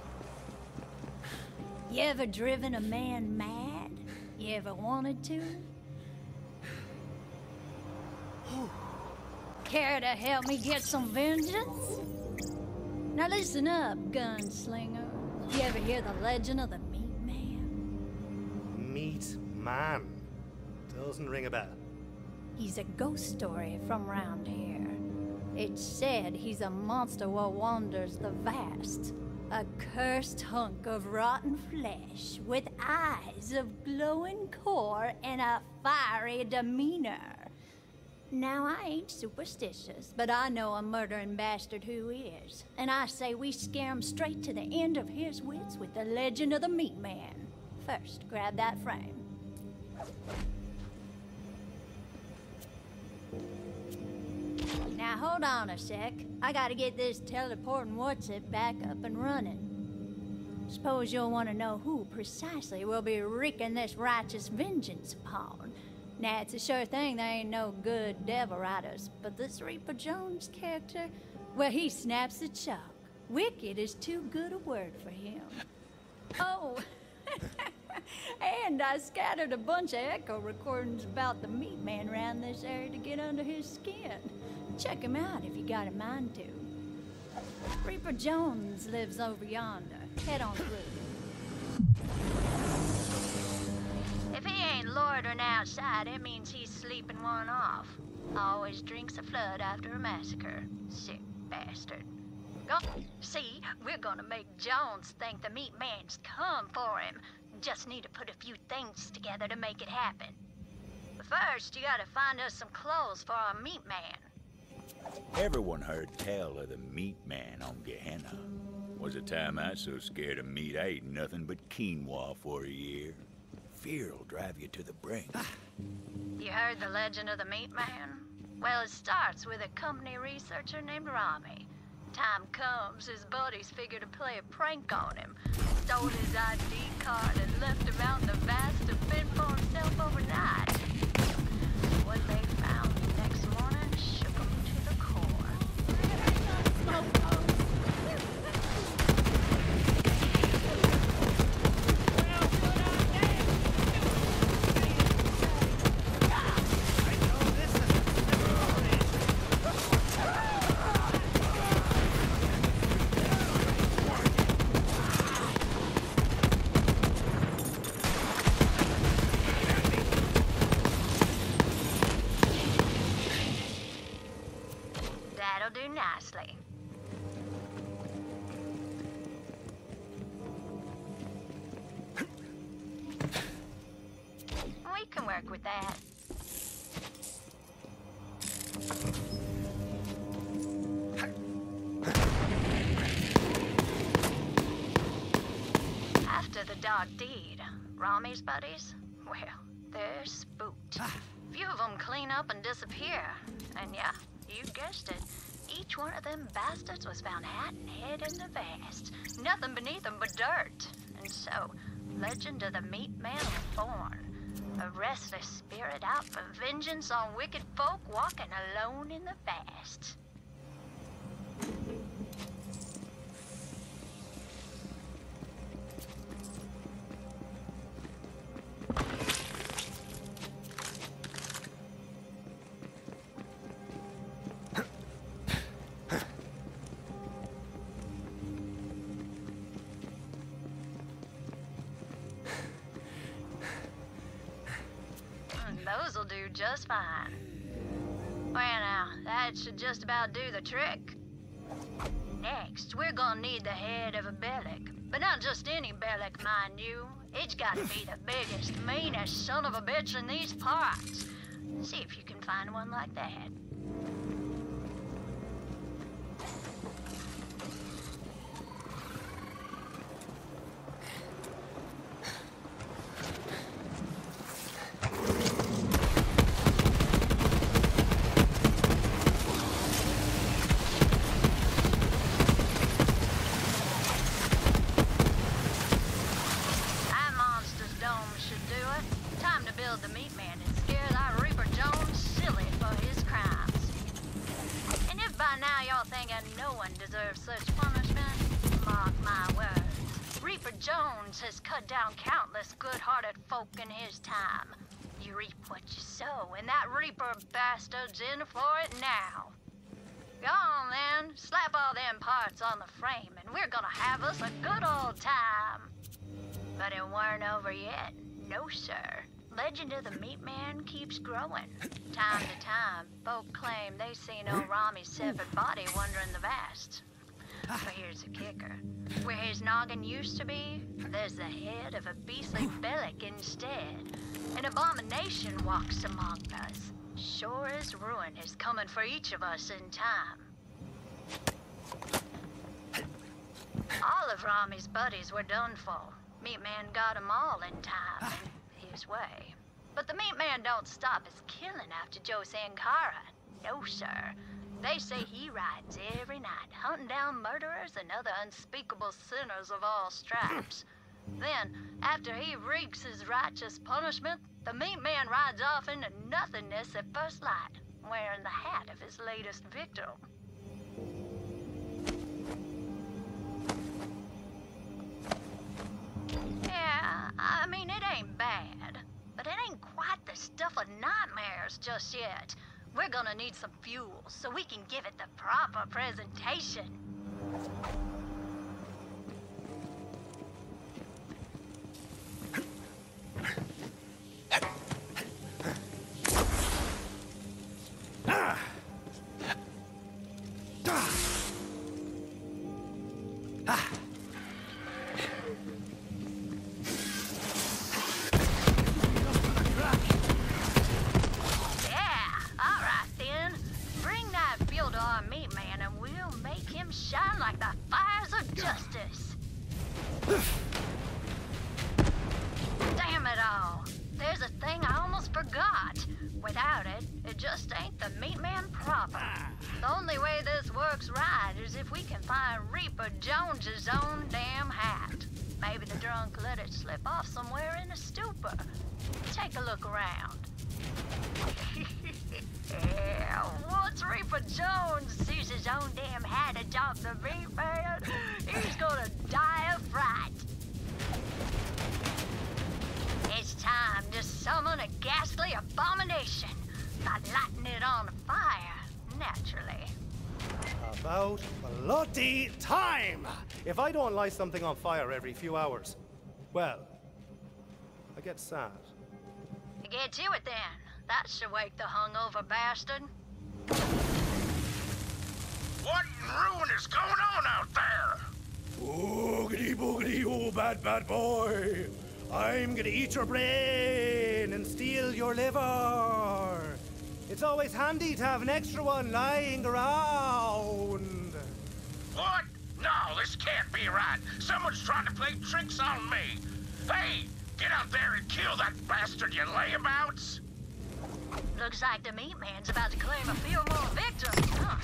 do. You ever driven a man mad? You ever wanted to? Care to help me get some vengeance? Now listen up, gunslinger. You ever hear the legend of the Meat Man? Meat Man? Doesn't ring a bell. He's a ghost story from round here. It's said he's a monster what wanders the vast. A cursed hunk of rotten flesh with eyes of glowing core and a fiery demeanor. Now, I ain't superstitious, but I know a murdering bastard who is. And I say we scare him straight to the end of his wits with the legend of the Meat Man. First, grab that frame. Now, hold on a sec. I gotta get this teleporting whatsit back up and running. Suppose you'll want to know who precisely we'll be wreaking this righteous vengeance upon. Now, it's a sure thing there ain't no good devil riders, but this Reaper Jones character, well, he snaps the chalk. Wicked is too good a word for him. Oh, and I scattered a bunch of echo recordings about the Meat Man around this area to get under his skin. Check him out if you got a mind to. Reaper Jones lives over yonder. Head on through. If he ain't loitering outside, it means he's sleeping one off. Always drinks a flood after a massacre. Sick bastard. See, we're gonna make Jones think the Meat Man's come for him. Just need to put a few things together to make it happen. But first, you gotta find us some clothes for our Meat Man. Everyone heard tell of the Meat Man on Gehenna. Was a time I was so scared of meat, I ate nothing but quinoa for a year. Fear will drive you to the brink. You heard the legend of the Meat Man? Well, it starts with a company researcher named Robbie. Time comes, his buddies figure to play a prank on him. Stole his ID card and left him out in the vast to fend for himself overnight. What they found the next morning shook him to the core. Deed. Rami's buddies? Well, they're spooked. Few of them clean up and disappear. And yeah, you guessed it. Each one of them bastards was found hat and head in the vast. Nothing beneath them but dirt. And so, legend of the Meat Man was born. A restless spirit out for vengeance on wicked folk walking alone in the vast. Those will do just fine. Well now, that should just about do the trick. Next, we're gonna need the head of a bellix. But not just any bellix, mind you. It's gotta be the biggest, meanest son of a bitch in these parts. See if you can find one like that. And that Reaper bastard's in for it now. Go on then, slap all them parts on the frame and we're gonna have us a good old time. But it weren't over yet. No, sir. Legend of the Meat Man keeps growing. Time to time, folk claim they seen old Rami's severed body wandering the vast. But here's the kicker. Where his noggin used to be, there's the head of a beastly bellix instead. An abomination walks among us. Sure as ruin is coming for each of us in time. All of Rami's buddies were done for. Meat Man got them all in time, in his way. But the Meat Man don't stop his killing after Joe Sankara. No, sir. They say he rides every night, hunting down murderers and other unspeakable sinners of all stripes. Then, after he wreaks his righteous punishment, the Meat Man rides off into nothingness at first light, wearing the hat of his latest victim. Yeah, I mean, it ain't bad, but it ain't quite the stuff of nightmares just yet. We're gonna need some fuel so we can give it the proper presentation. If I don't light something on fire every few hours, well, I get sad. Get to it then. That should wake the hungover bastard. What in ruin is going on out there? Oogity boogity, oh bad, bad boy. I'm gonna eat your brain and steal your liver. It's always handy to have an extra one lying around. What? No, this can't be right. Someone's trying to play tricks on me. Hey, get out there and kill that bastard, you layabouts! Looks like the Meat Man's about to claim a few more victims, huh?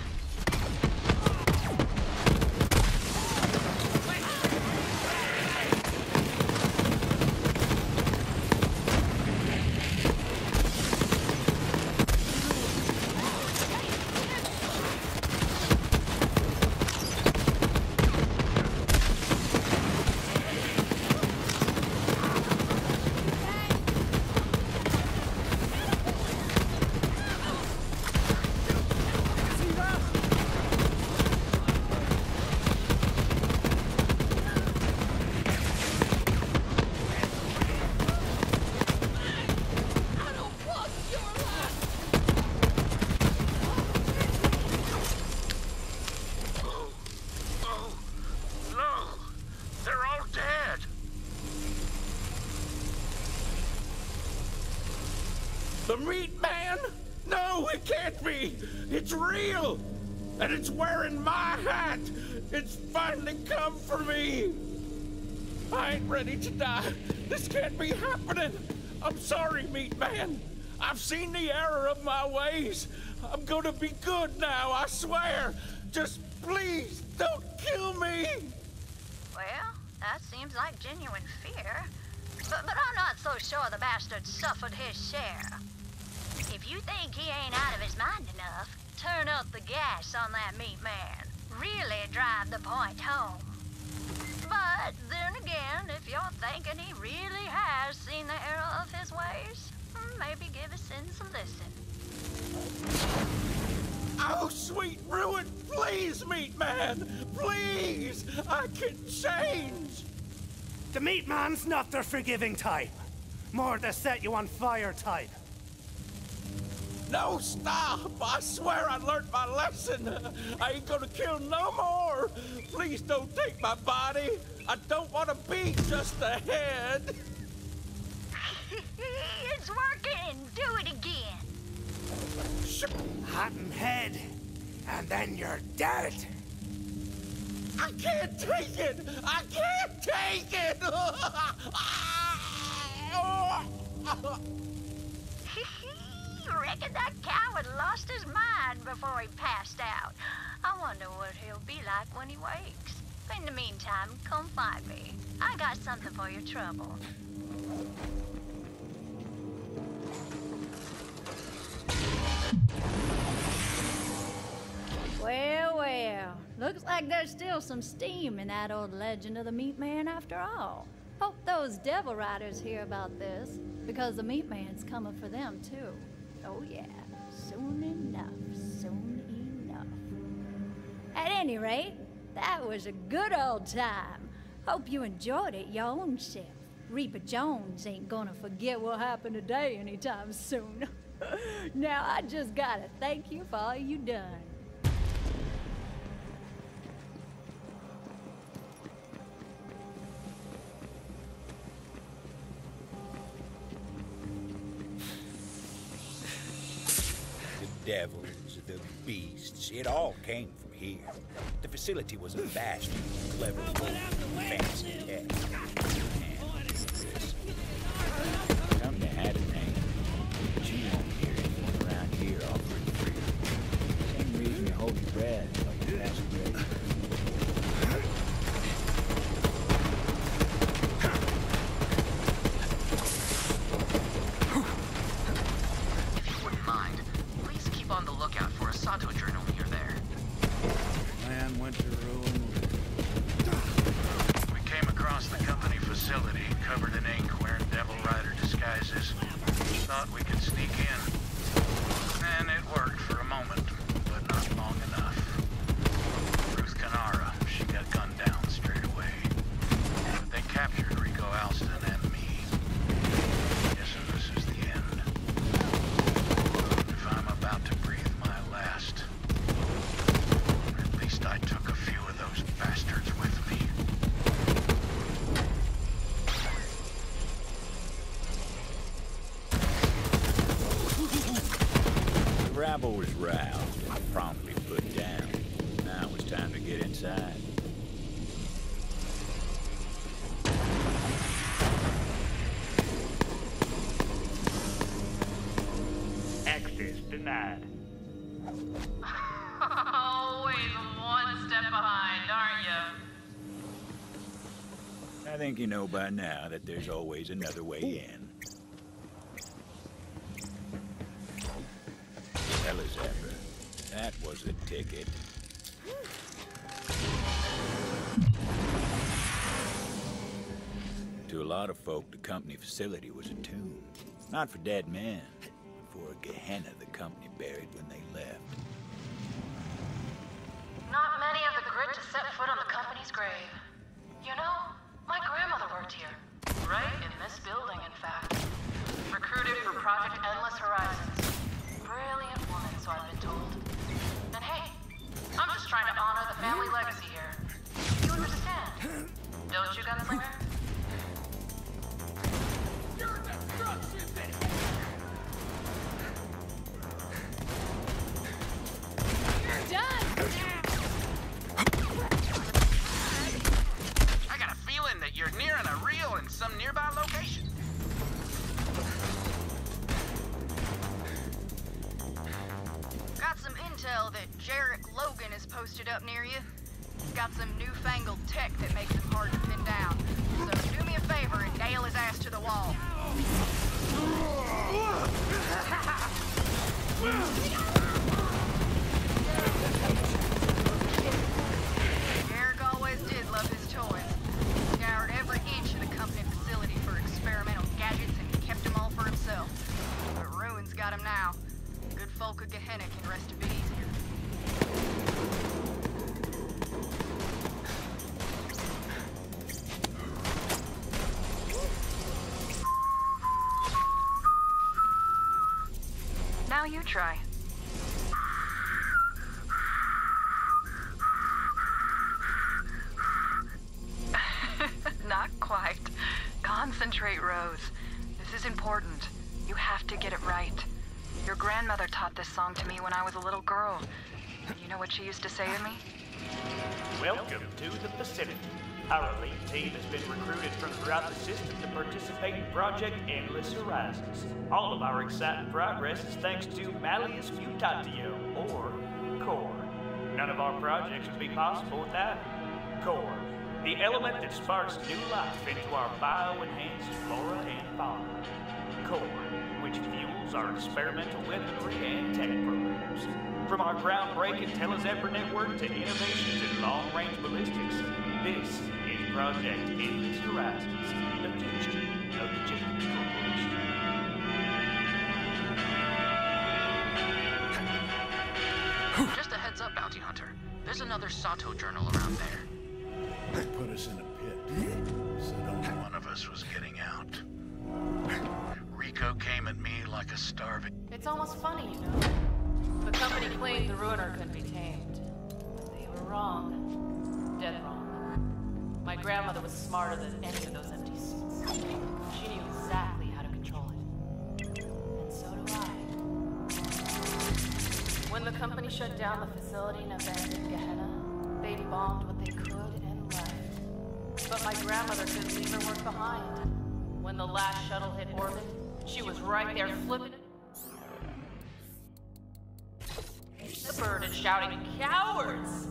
It's real! And it's wearing my hat! It's finally come for me! I ain't ready to die! This can't be happening! I'm sorry, Meat Man! I've seen the error of my ways! I'm gonna be good now, I swear! Just please, don't kill me! Well, that seems like genuine fear. But I'm not so sure the bastard suffered his share. If you think he ain't out of his mind enough, turn up the gas on that Meat Man. Really drive the point home. But then again, if you're thinking he really has seen the error of his ways, maybe give his sins a listen. Oh, sweet ruin, please, Meat Man! Please! I can change! The Meat Man's not the forgiving type. More the set you on fire type. No, stop! I swear I learned my lesson! I ain't gonna kill no more! Please don't take my body! I don't want to be just a head! It's working! Do it again! Hot and head, and then you're dead! I can't take it! I can't take it! Reckon that coward lost his mind before he passed out. I wonder what he'll be like when he wakes. In the meantime, come find me. I got something for your trouble. Well, well. Looks like there's still some steam in that old legend of the Meat Man after all. Hope those devil riders hear about this, because the Meat Man's coming for them, too. Oh yeah, soon enough. At any rate, that was a good old time. Hope you enjoyed it your own self. Reaper Jones ain't gonna forget what happened today anytime soon. Now I just gotta thank you for all you done. devils, the beasts, it all came from here. The facility was a vast, clever, fancy tech. Come to had a name, but you don't hear anyone around here offering freedom. Same reason you hold your breath like you ask for it. I think you know by now that there's always another way in. Telezapper, that was a ticket. To a lot of folk, the company facility was a tomb. Not for dead men, but for a Gehenna the company buried when they left. Not many of the grit to set foot on the company's grave. You know, my grandmother worked here, right in this building, in fact. Recruited for Project Endless Horizons. Brilliant woman, so I've been told. And hey, I'm just trying to honor the family legacy here. You understand, don't you, Gunslinger? Your destruction, bitch! You're done! That you're nearing a reel in some nearby location. Got some intel that Jarek Logan is posted up near you. Got some newfangled tech that makes him hard to pin down. So do me a favor and nail his ass to the wall. Jarek always did love his toys. Scoured every inch of the company facility for experimental gadgets and kept them all for himself. But Ruin's got him now. Good folk of Gehenna can rest a bit easier. Now you try. Not quite. Concentrate, Rose. This is important. You have to get it right. Your grandmother taught this song to me when I was a little girl. You know what she used to say to me? Welcome to the facility. Our elite team has been recruited from throughout the system to participate in Project Endless Horizons. All of our exciting progress is thanks to Malleus Mutatio, or CORE. None of our projects would be possible without CORE. The element that sparks new life into our bio-enhanced flora and fauna. CORE, which fuels our experimental weaponry and tech programs. From our groundbreaking Telezapper network to innovations in long-range ballistics, this is Project Endless Horizons, the future of the Genesis Corporation. Just a heads up, Bounty Hunter. There's another Sato journal around there. They put us in a pit, said only one of us was getting out. Rico came at me like a starving... It's almost funny, you know. The company claimed the Ruiner could be tamed. But they were wrong. Dead wrong. My grandmother was smarter than any of those empty suits. She knew exactly how to control it. And so do I. When the company shut down the facility and abandoned Gehenna, they bombed what they could and left. But my grandmother couldn't leave her work behind. When the last shuttle hit orbit, she was right there flipping the bird and shouting, "Cowards!"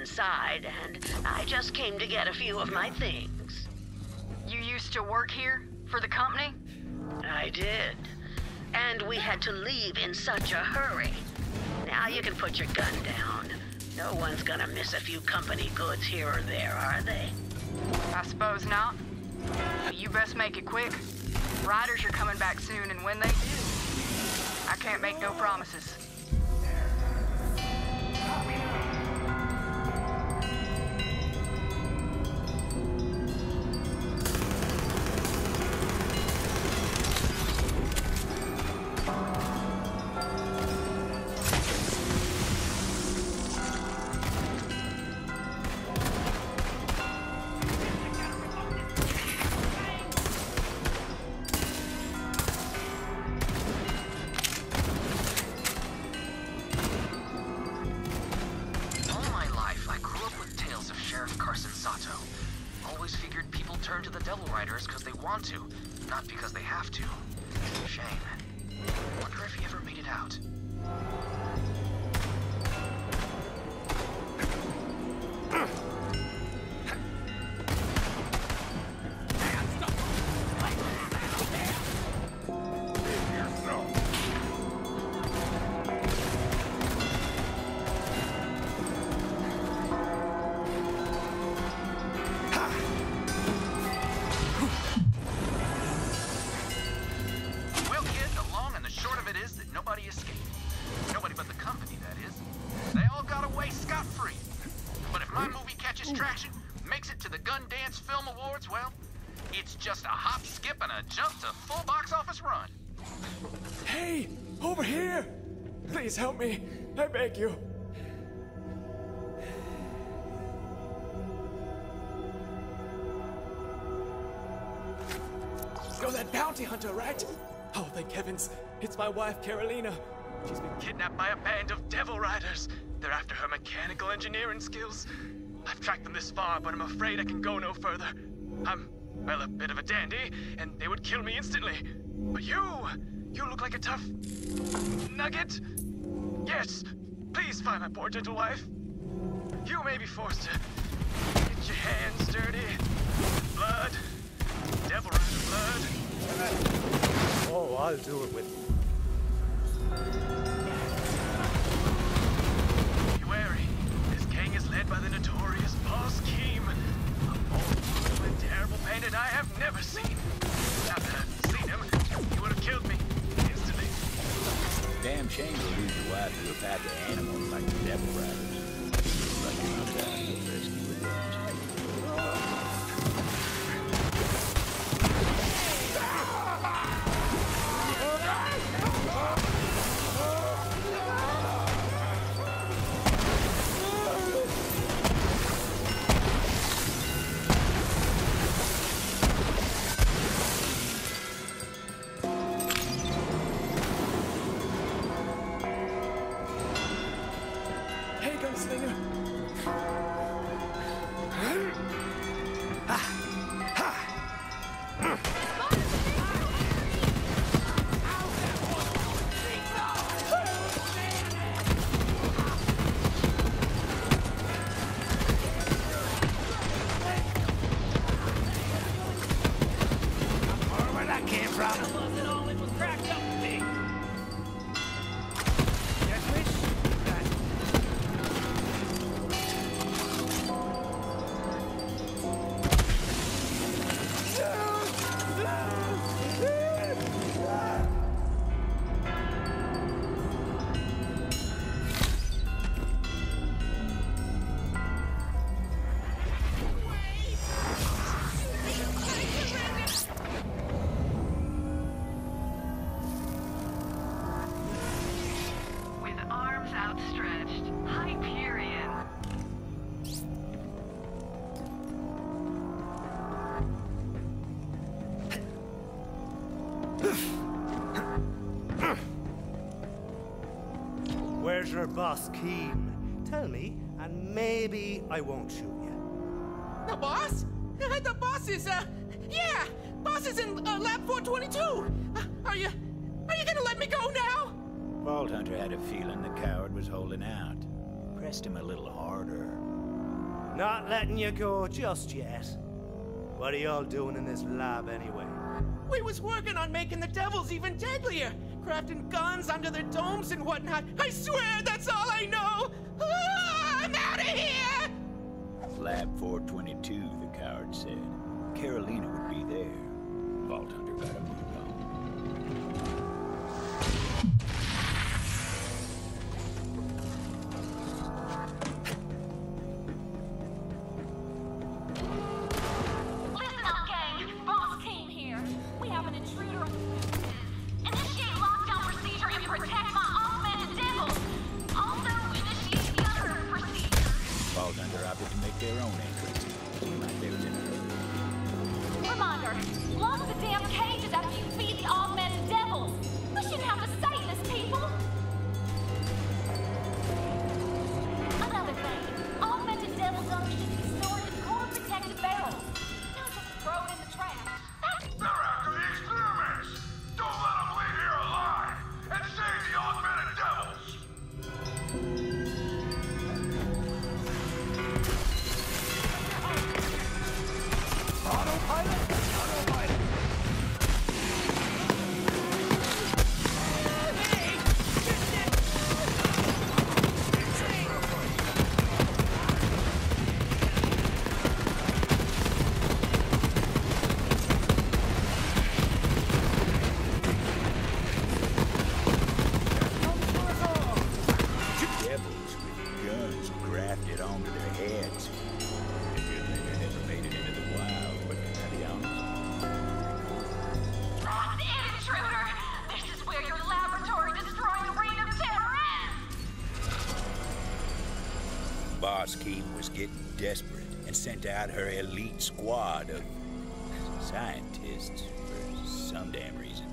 Inside, and I just came to get a few of my things. You used to work here for the company? I did, and we had to leave in such a hurry. Now you can put your gun down. No one's gonna miss a few company goods here or there, are they? I suppose not. You best make it quick. Riders are coming back soon, and when they do, I can't make no promises. Please help me, I beg you. You're that bounty hunter, right? Oh, thank heavens. It's my wife, Carolina. She's been kidnapped by a band of devil riders. They're after her mechanical engineering skills. I've tracked them this far, but I'm afraid I can go no further. I'm, well, a bit of a dandy, and they would kill me instantly. But you look like a tough nugget. Yes, please find my poor gentle wife. You may be forced to get your hands dirty. Blood, devil rider blood. Oh, I'll do it with you. Be wary. This gang is led by the notorious Boss Keem. A bold and terrible bandit I have never seen. After I've seen him, he would have killed me. Damn shame to lose your wife to a pack of animals like the devil riders. Like you're not trying to rescue the dogs. Where's your boss keen? Tell me, and maybe I won't shoot you. The boss? The boss is, yeah! Boss is in lab 422! Are you gonna let me go now? Vault Hunter had a feeling the coward was holding out. Pressed him a little harder. Not letting you go just yet. What are y'all doing in this lab anyway? We was working on making the devils even deadlier. Crafting guns under their domes and whatnot. I swear that's all I know! Ah, I'm out of here! Lab 422, the coward said. Carolina would be there. Vault Hunter got a move on. Listen up, gang. Boss came here. We have an intruder. Initiate lockdown procedure and protect my augmented devils. Also, initiate the other procedure. Vault Hunter opted to make their own entrance. Reminder, lock the damn cages after you feed the augmented devils. We shouldn't have to say this, people. Another thing, augmented devil dummies should be stored in core-protected barrels. Don't just throw it in the trash. They're after the experiments. Don't let them leave here alive and save the augmented devils. Desperate and sent out her elite squad of scientists for some damn reason.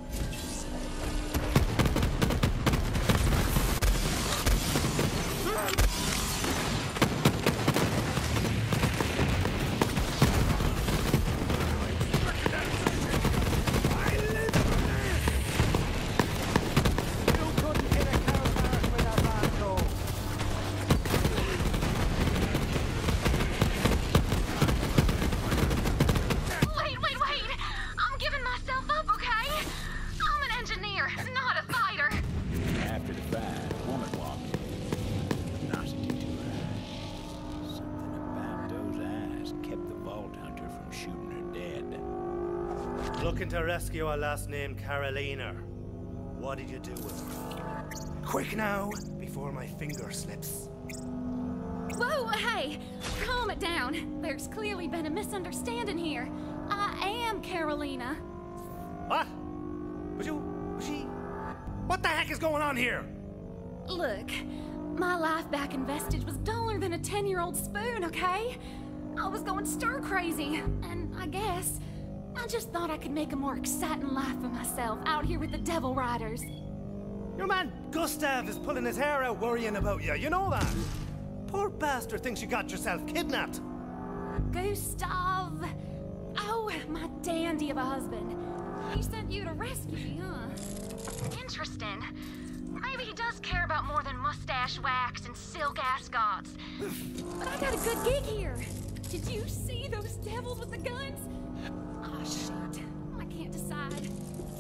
To rescue our last name, Carolina. What did you do with her? Quick now, before my finger slips. Whoa, hey! Calm it down. There's clearly been a misunderstanding here. I am Carolina. What? What the heck is going on here? Look, my life back in Vestige was duller than a 10-year-old spoon, okay? I was going stir crazy, and I guess I just thought I could make a more exciting life for myself out here with the Devil Riders. Your man Gustav is pulling his hair out worrying about you, you know that? Poor bastard thinks you got yourself kidnapped. Gustav! Oh, my dandy of a husband. He sent you to rescue me, huh? Interesting. Maybe he does care about more than mustache wax and silk ascots. But I got a good gig here. Did you see those devils with the guns? Oh, shit. I can't decide.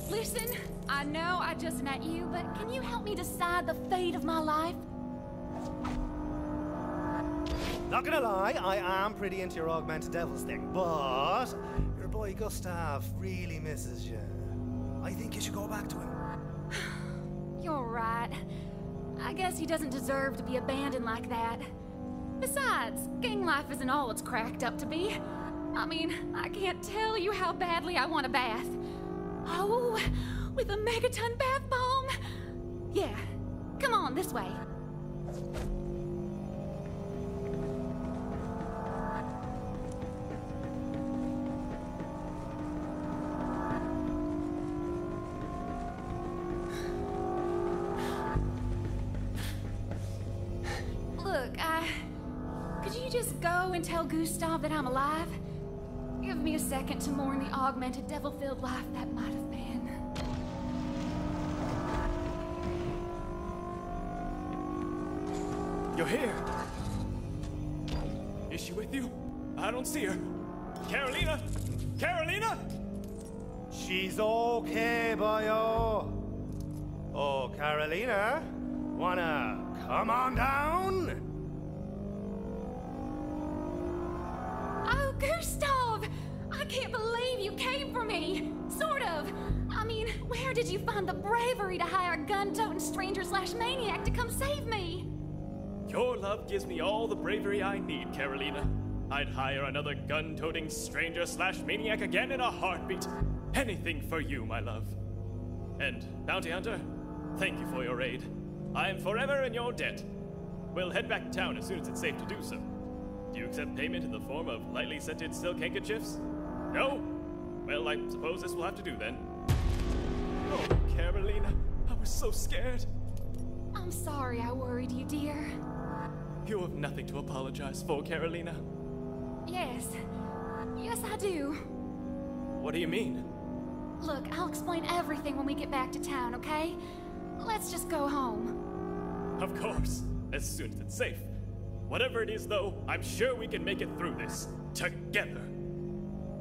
Listen, I know I just met you, but can you help me decide the fate of my life? Not gonna lie, I am pretty into your augmented devils thing, but your boy Gustav really misses you. I think you should go back to him. You're right. I guess he doesn't deserve to be abandoned like that. Besides, gang life isn't all it's cracked up to be. I mean, I can't tell you how badly I want a bath. Oh, with a megaton bath bomb! Yeah, come on, this way. go and tell Gustav that I'm alive? Give me a second to mourn the augmented, devil-filled life that might have been. You're here! Is she with you? I don't see her. Carolina! Carolina! She's okay, boyo! Oh, Carolina? Wanna come on down? Oh, Gustav! I can't believe you came for me! Sort of! I mean, where did you find the bravery to hire a gun-toting stranger-slash-maniac to come save me? Your love gives me all the bravery I need, Carolina. I'd hire another gun-toting stranger-slash-maniac again in a heartbeat. Anything for you, my love. And, Bounty Hunter, thank you for your aid. I am forever in your debt. We'll head back to town as soon as it's safe to do so. Do you accept payment in the form of lightly scented silk handkerchiefs? No? Well, I suppose this will have to do then. Oh, Carolina, I was so scared. I'm sorry I worried you, dear. You have nothing to apologize for, Carolina. Yes. Yes, I do. What do you mean? Look, I'll explain everything when we get back to town, okay? Let's just go home. Of course. As soon as it's safe. Whatever it is, though, I'm sure we can make it through this. Together.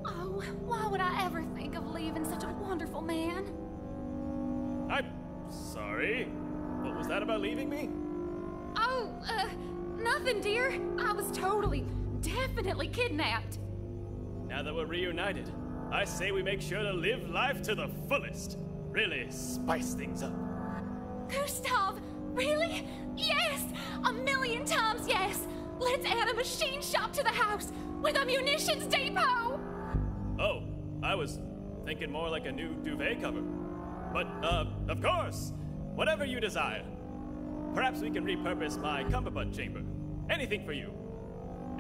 Oh, why would I ever think of leaving such a wonderful man? I'm sorry. What was that about leaving me? Oh, nothing, dear. I was totally... definitely kidnapped. Now that we're reunited, I say we make sure to live life to the fullest. Really spice things up. Gustav, really? Yes! 1,000,000 times yes! Let's add a machine shop to the house with a munitions depot! Oh, I was thinking more like a new duvet cover. But, of course! Whatever you desire. Perhaps we can repurpose my cummerbund chamber. Anything for you.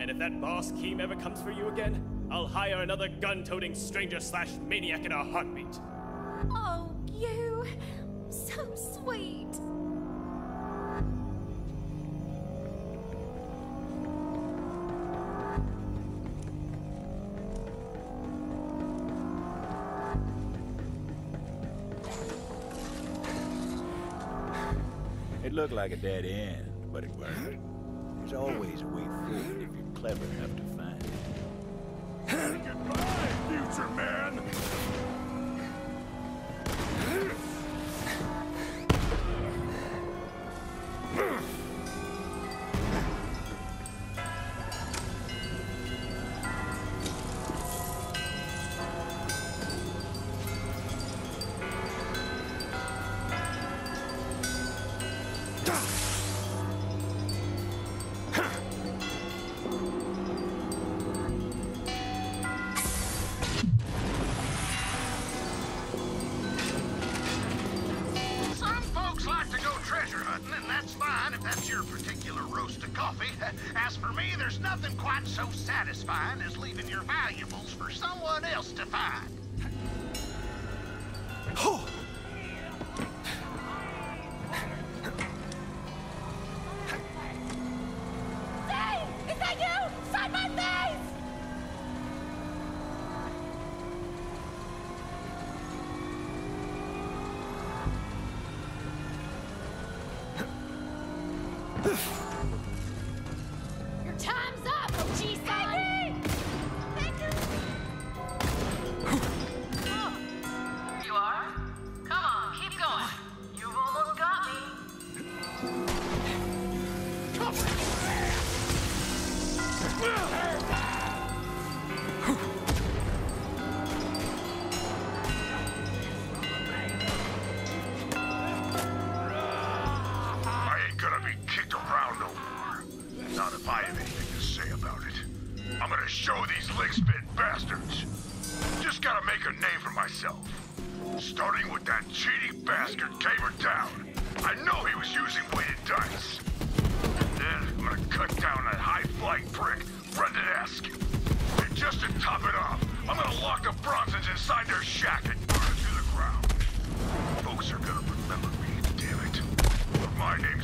And if that boss Keem ever comes for you again, I'll hire another gun-toting stranger-slash-maniac in a heartbeat. Oh, you... so sweet. It looked like a dead end, but it worked. There's always a way forward if you're clever enough to find it. Hey, goodbye, future man!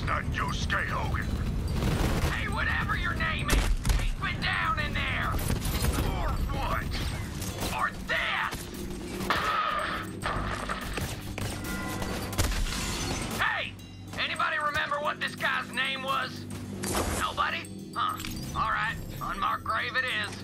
Not Yosuke Hogan. Hey, whatever your name is, Get down in there! Or what? Or that! Hey! Anybody remember what this guy's name was? Nobody? Huh. Alright. Unmarked grave it is.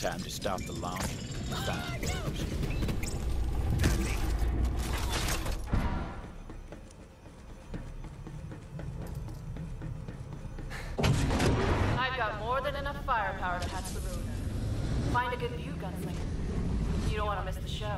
Time to stop the launch. I've got more than enough firepower to patch the Ruiner. Find a good view, gunslinger. You don't want to miss the show.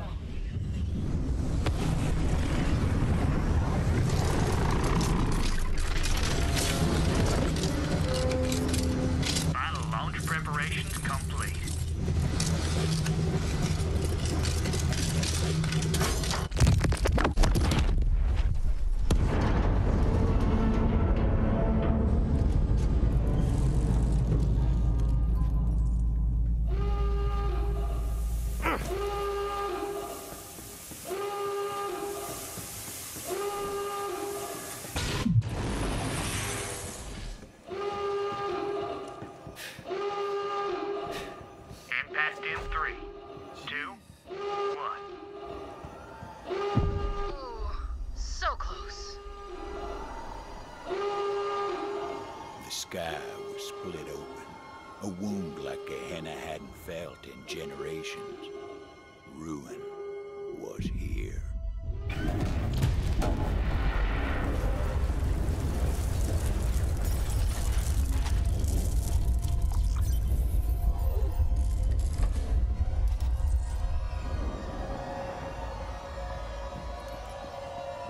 in 3, 2, 1. Ooh, so close. The sky was split open. A wound like Gehenna hadn't felt in generations. Ruin was here.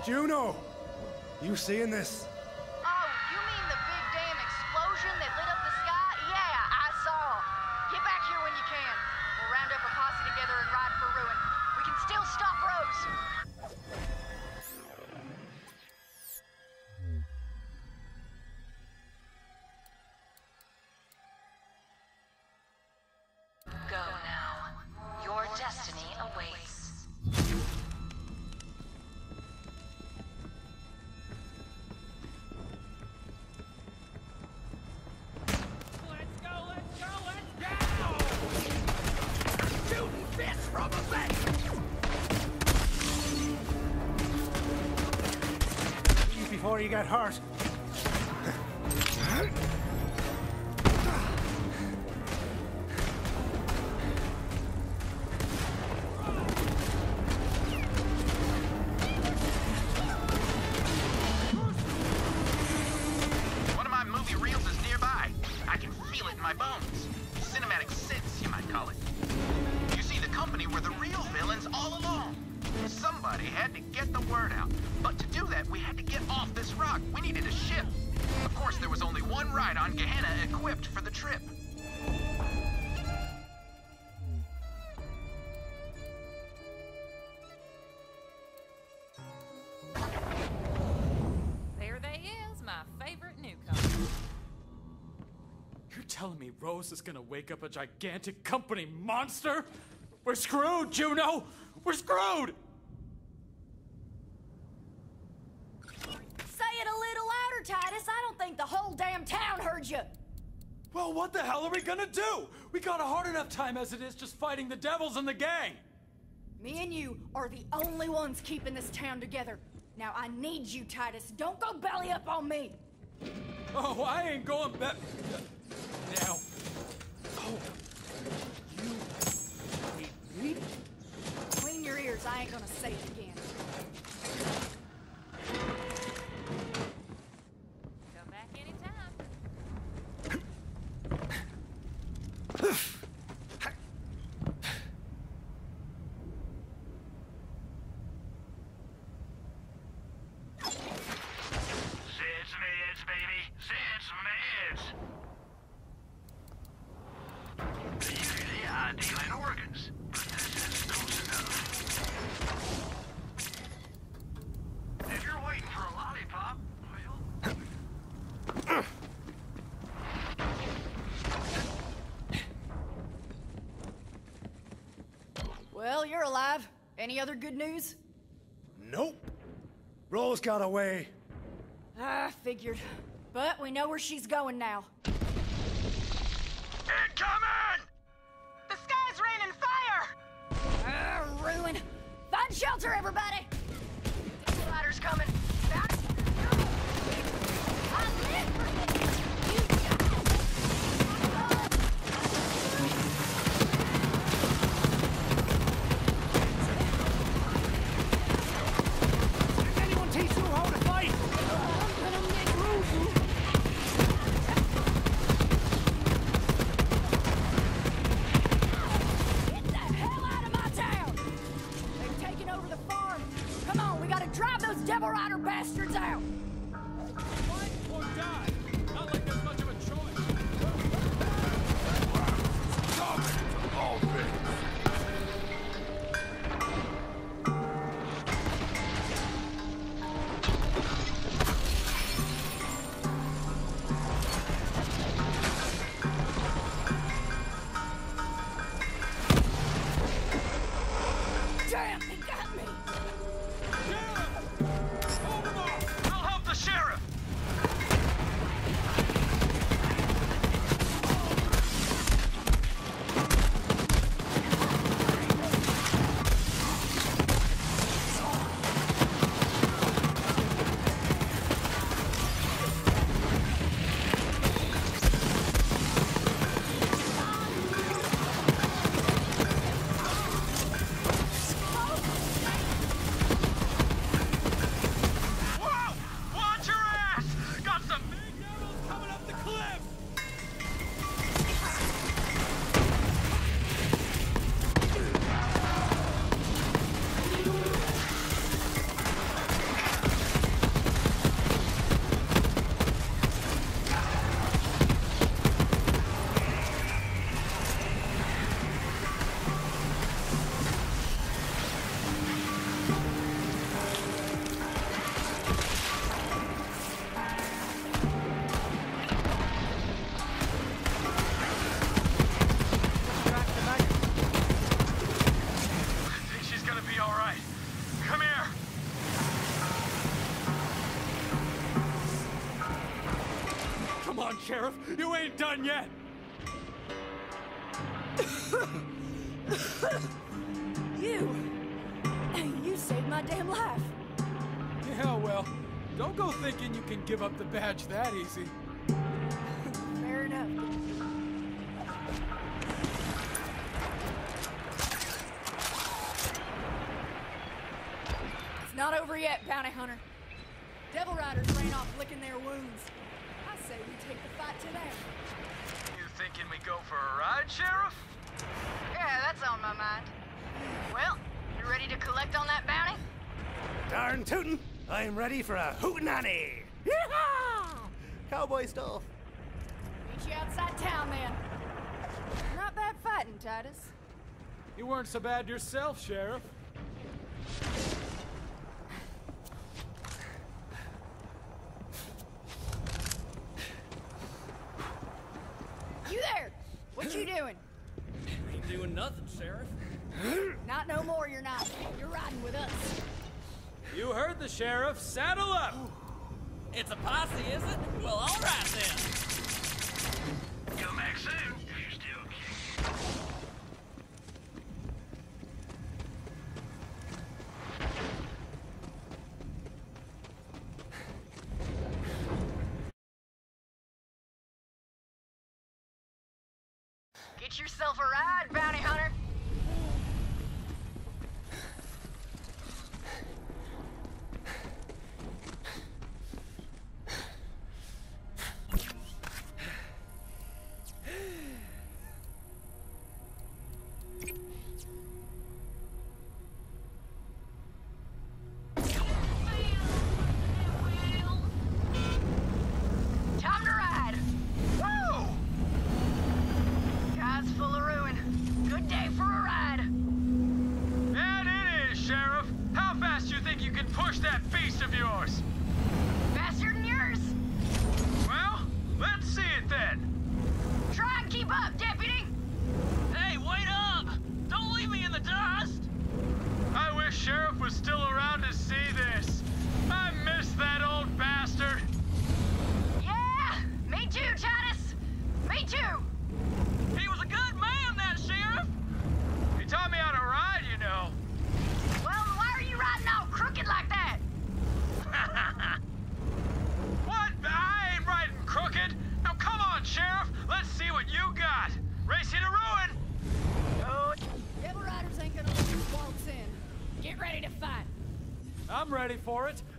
Juno! You seeing this? Oh, you mean the big damn explosion that lit up the sky? Yeah, I saw. Get back here when you can. We'll round up a posse together and ride for Ruin. We can still stop Rose. Go now. Your destiny awaits. You got hurt. One of my movie reels is nearby. I can feel it in my bones. Cinematic sense, you might call it. You see, the company were the real villains all along. Somebody had to get the word out. But to do that, we had to get off this rock. We needed a ship. Of course, there was only one ride on Gehenna equipped for the trip. There they is, my favorite newcomer. You're telling me Rose is gonna wake up a gigantic company monster? We're screwed, Juno! We're screwed! Titus, I don't think the whole damn town heard you. Well, what the hell are we gonna do? We got a hard enough time as it is just fighting the devils and the gang. Me and you are the only ones keeping this town together. Now, I need you, Titus. Don't go belly up on me. Oh, I ain't going back. Now. Oh. You hate me? Clean your ears. I ain't gonna say it again. Well, you're alive. Any other good news? Nope. Rose got away. I figured. But we know where she's going now. Incoming! The sky's raining fire! Ruin. Find shelter, everybody! Slider's coming. Back. I live for this! Get the hell out of my town! They've taken over the farm! You ain't done yet! You saved my damn life. Yeah, well, don't go thinking you can give up the badge that easy. Fair enough. It's not over yet, bounty hunter. Devil riders ran off licking their wounds. I say we take the fight to them. You thinking we go for a ride, Sheriff? Yeah, that's on my mind. Well, you ready to collect on that bounty? Darn tootin', I'm ready for a hootenanny! Yeehaw! Cowboy stuff. Meet you outside town, then. Not bad fighting, Titus. You weren't so bad yourself, Sheriff. You there! What you doing? I ain't doing nothing, Sheriff. Not no more, you're not. You're riding with us. You heard the sheriff. Saddle up! It's a posse, is it? Well, all right then. Come back soon. You still kicking. Get yourself a ride, bounty hunter.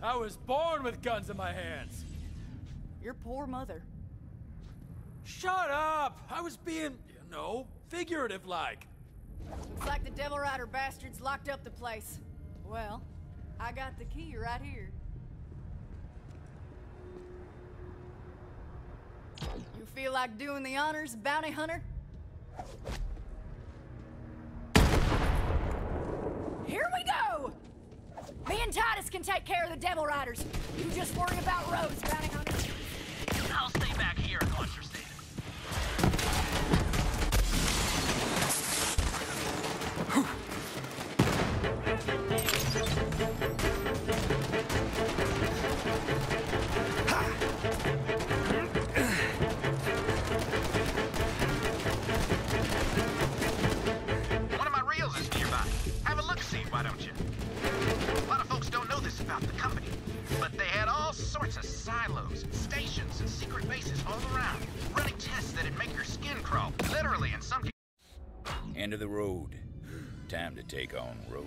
I was born with guns in my hands. Your poor mother. Shut up! I was being, you know, figurative-like. Looks like the Devil Rider bastards locked up the place. Well, I got the key right here. You feel like doing the honors, bounty hunter? Here we go! Me and Titus can take care of the Devil Riders. You just worry about Rose, bounty hunter. I'll stay back here and watch your status. One of my reels is nearby. Have a look-see, why don't you? The company, but they had all sorts of silos, stations, and secret bases all around, running tests that'd make your skin crawl, literally, in some cases. End of the road. Time to take on Rose.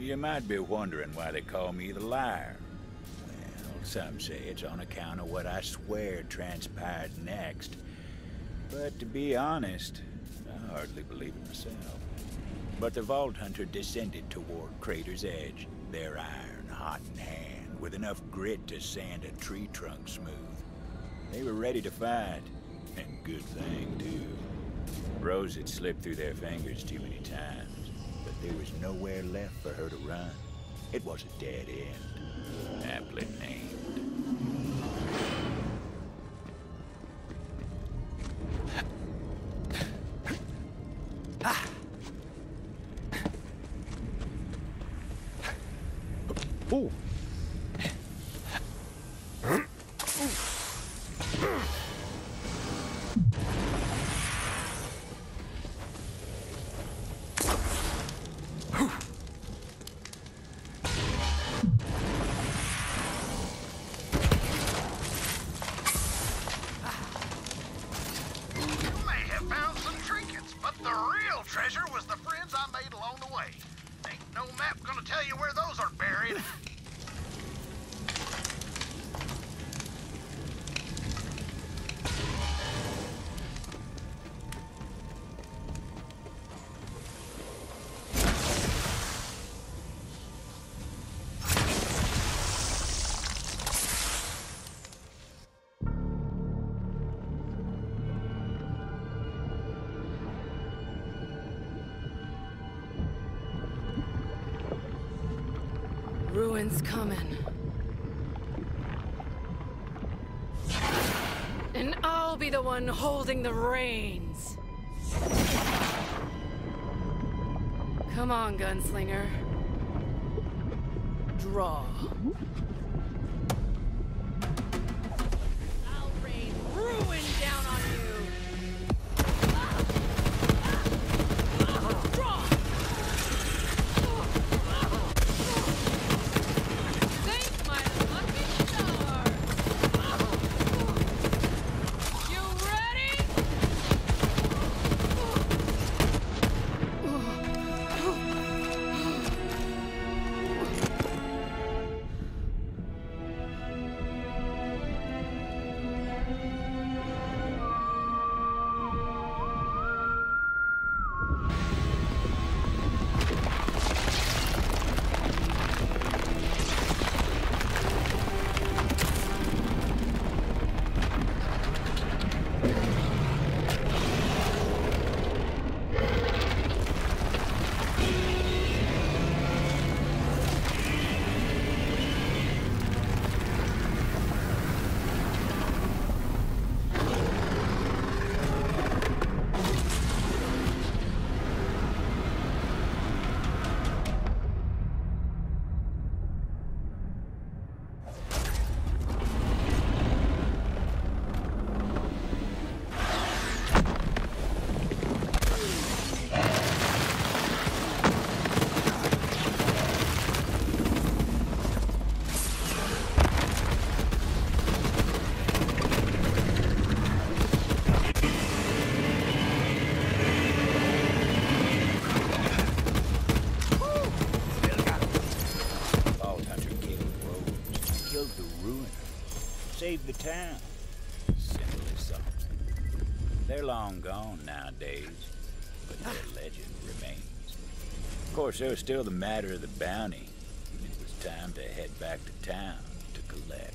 You might be wondering why they call me the liar. Well, some say it's on account of what I swear transpired next. But to be honest, I hardly believe it myself. But the Vault Hunter descended toward Crater's Edge, their iron hot in hand, with enough grit to sand a tree trunk smooth. They were ready to fight, and good thing, too. Rose had slipped through their fingers too many times. There was nowhere left for her to run. It was a dead end. Aptly named. Oh. Ruin's coming. And I'll be the one holding the reins. Come on, gunslinger. Draw. I'll rain ruin down on you. The town. Simple as something. They're long gone nowadays, but their legend remains. Of course, there was still the matter of the bounty. It was time to head back to town to collect.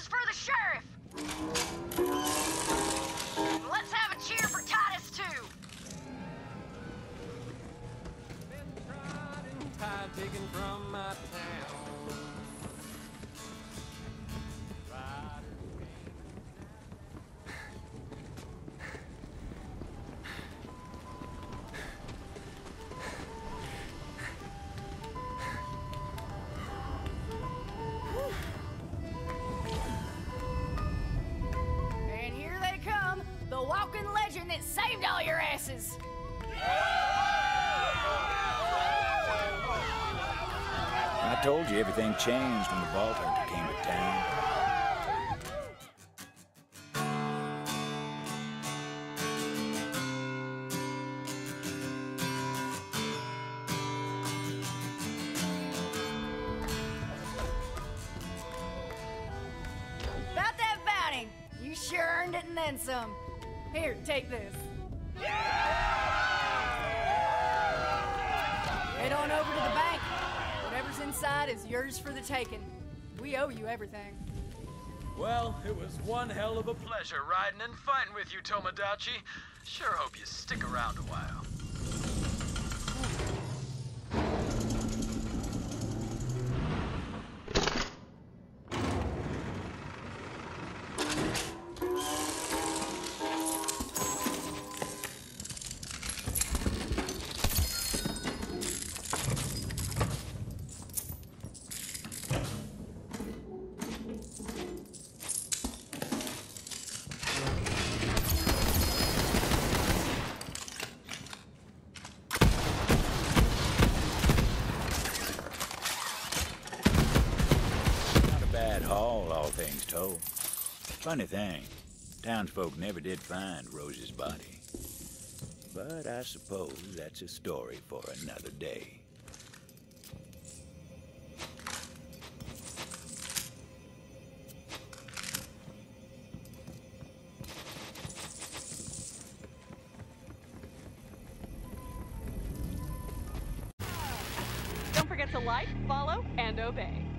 For the sheriff! Let's have a cheer for Titus, too! Been tried and tied, taken from my town. Right that saved all your asses! I told you everything changed when the Vault Hunter came to town. and some. Here, take this. Head on over to the bank. Whatever's inside is yours for the taking. We owe you everything. Well, it was one hell of a pleasure riding and fighting with you, Tomodachi. Sure hope you stick around a while. Funny thing, townsfolk never did find Rose's body. But I suppose that's a story for another day. Don't forget to like, follow, and obey.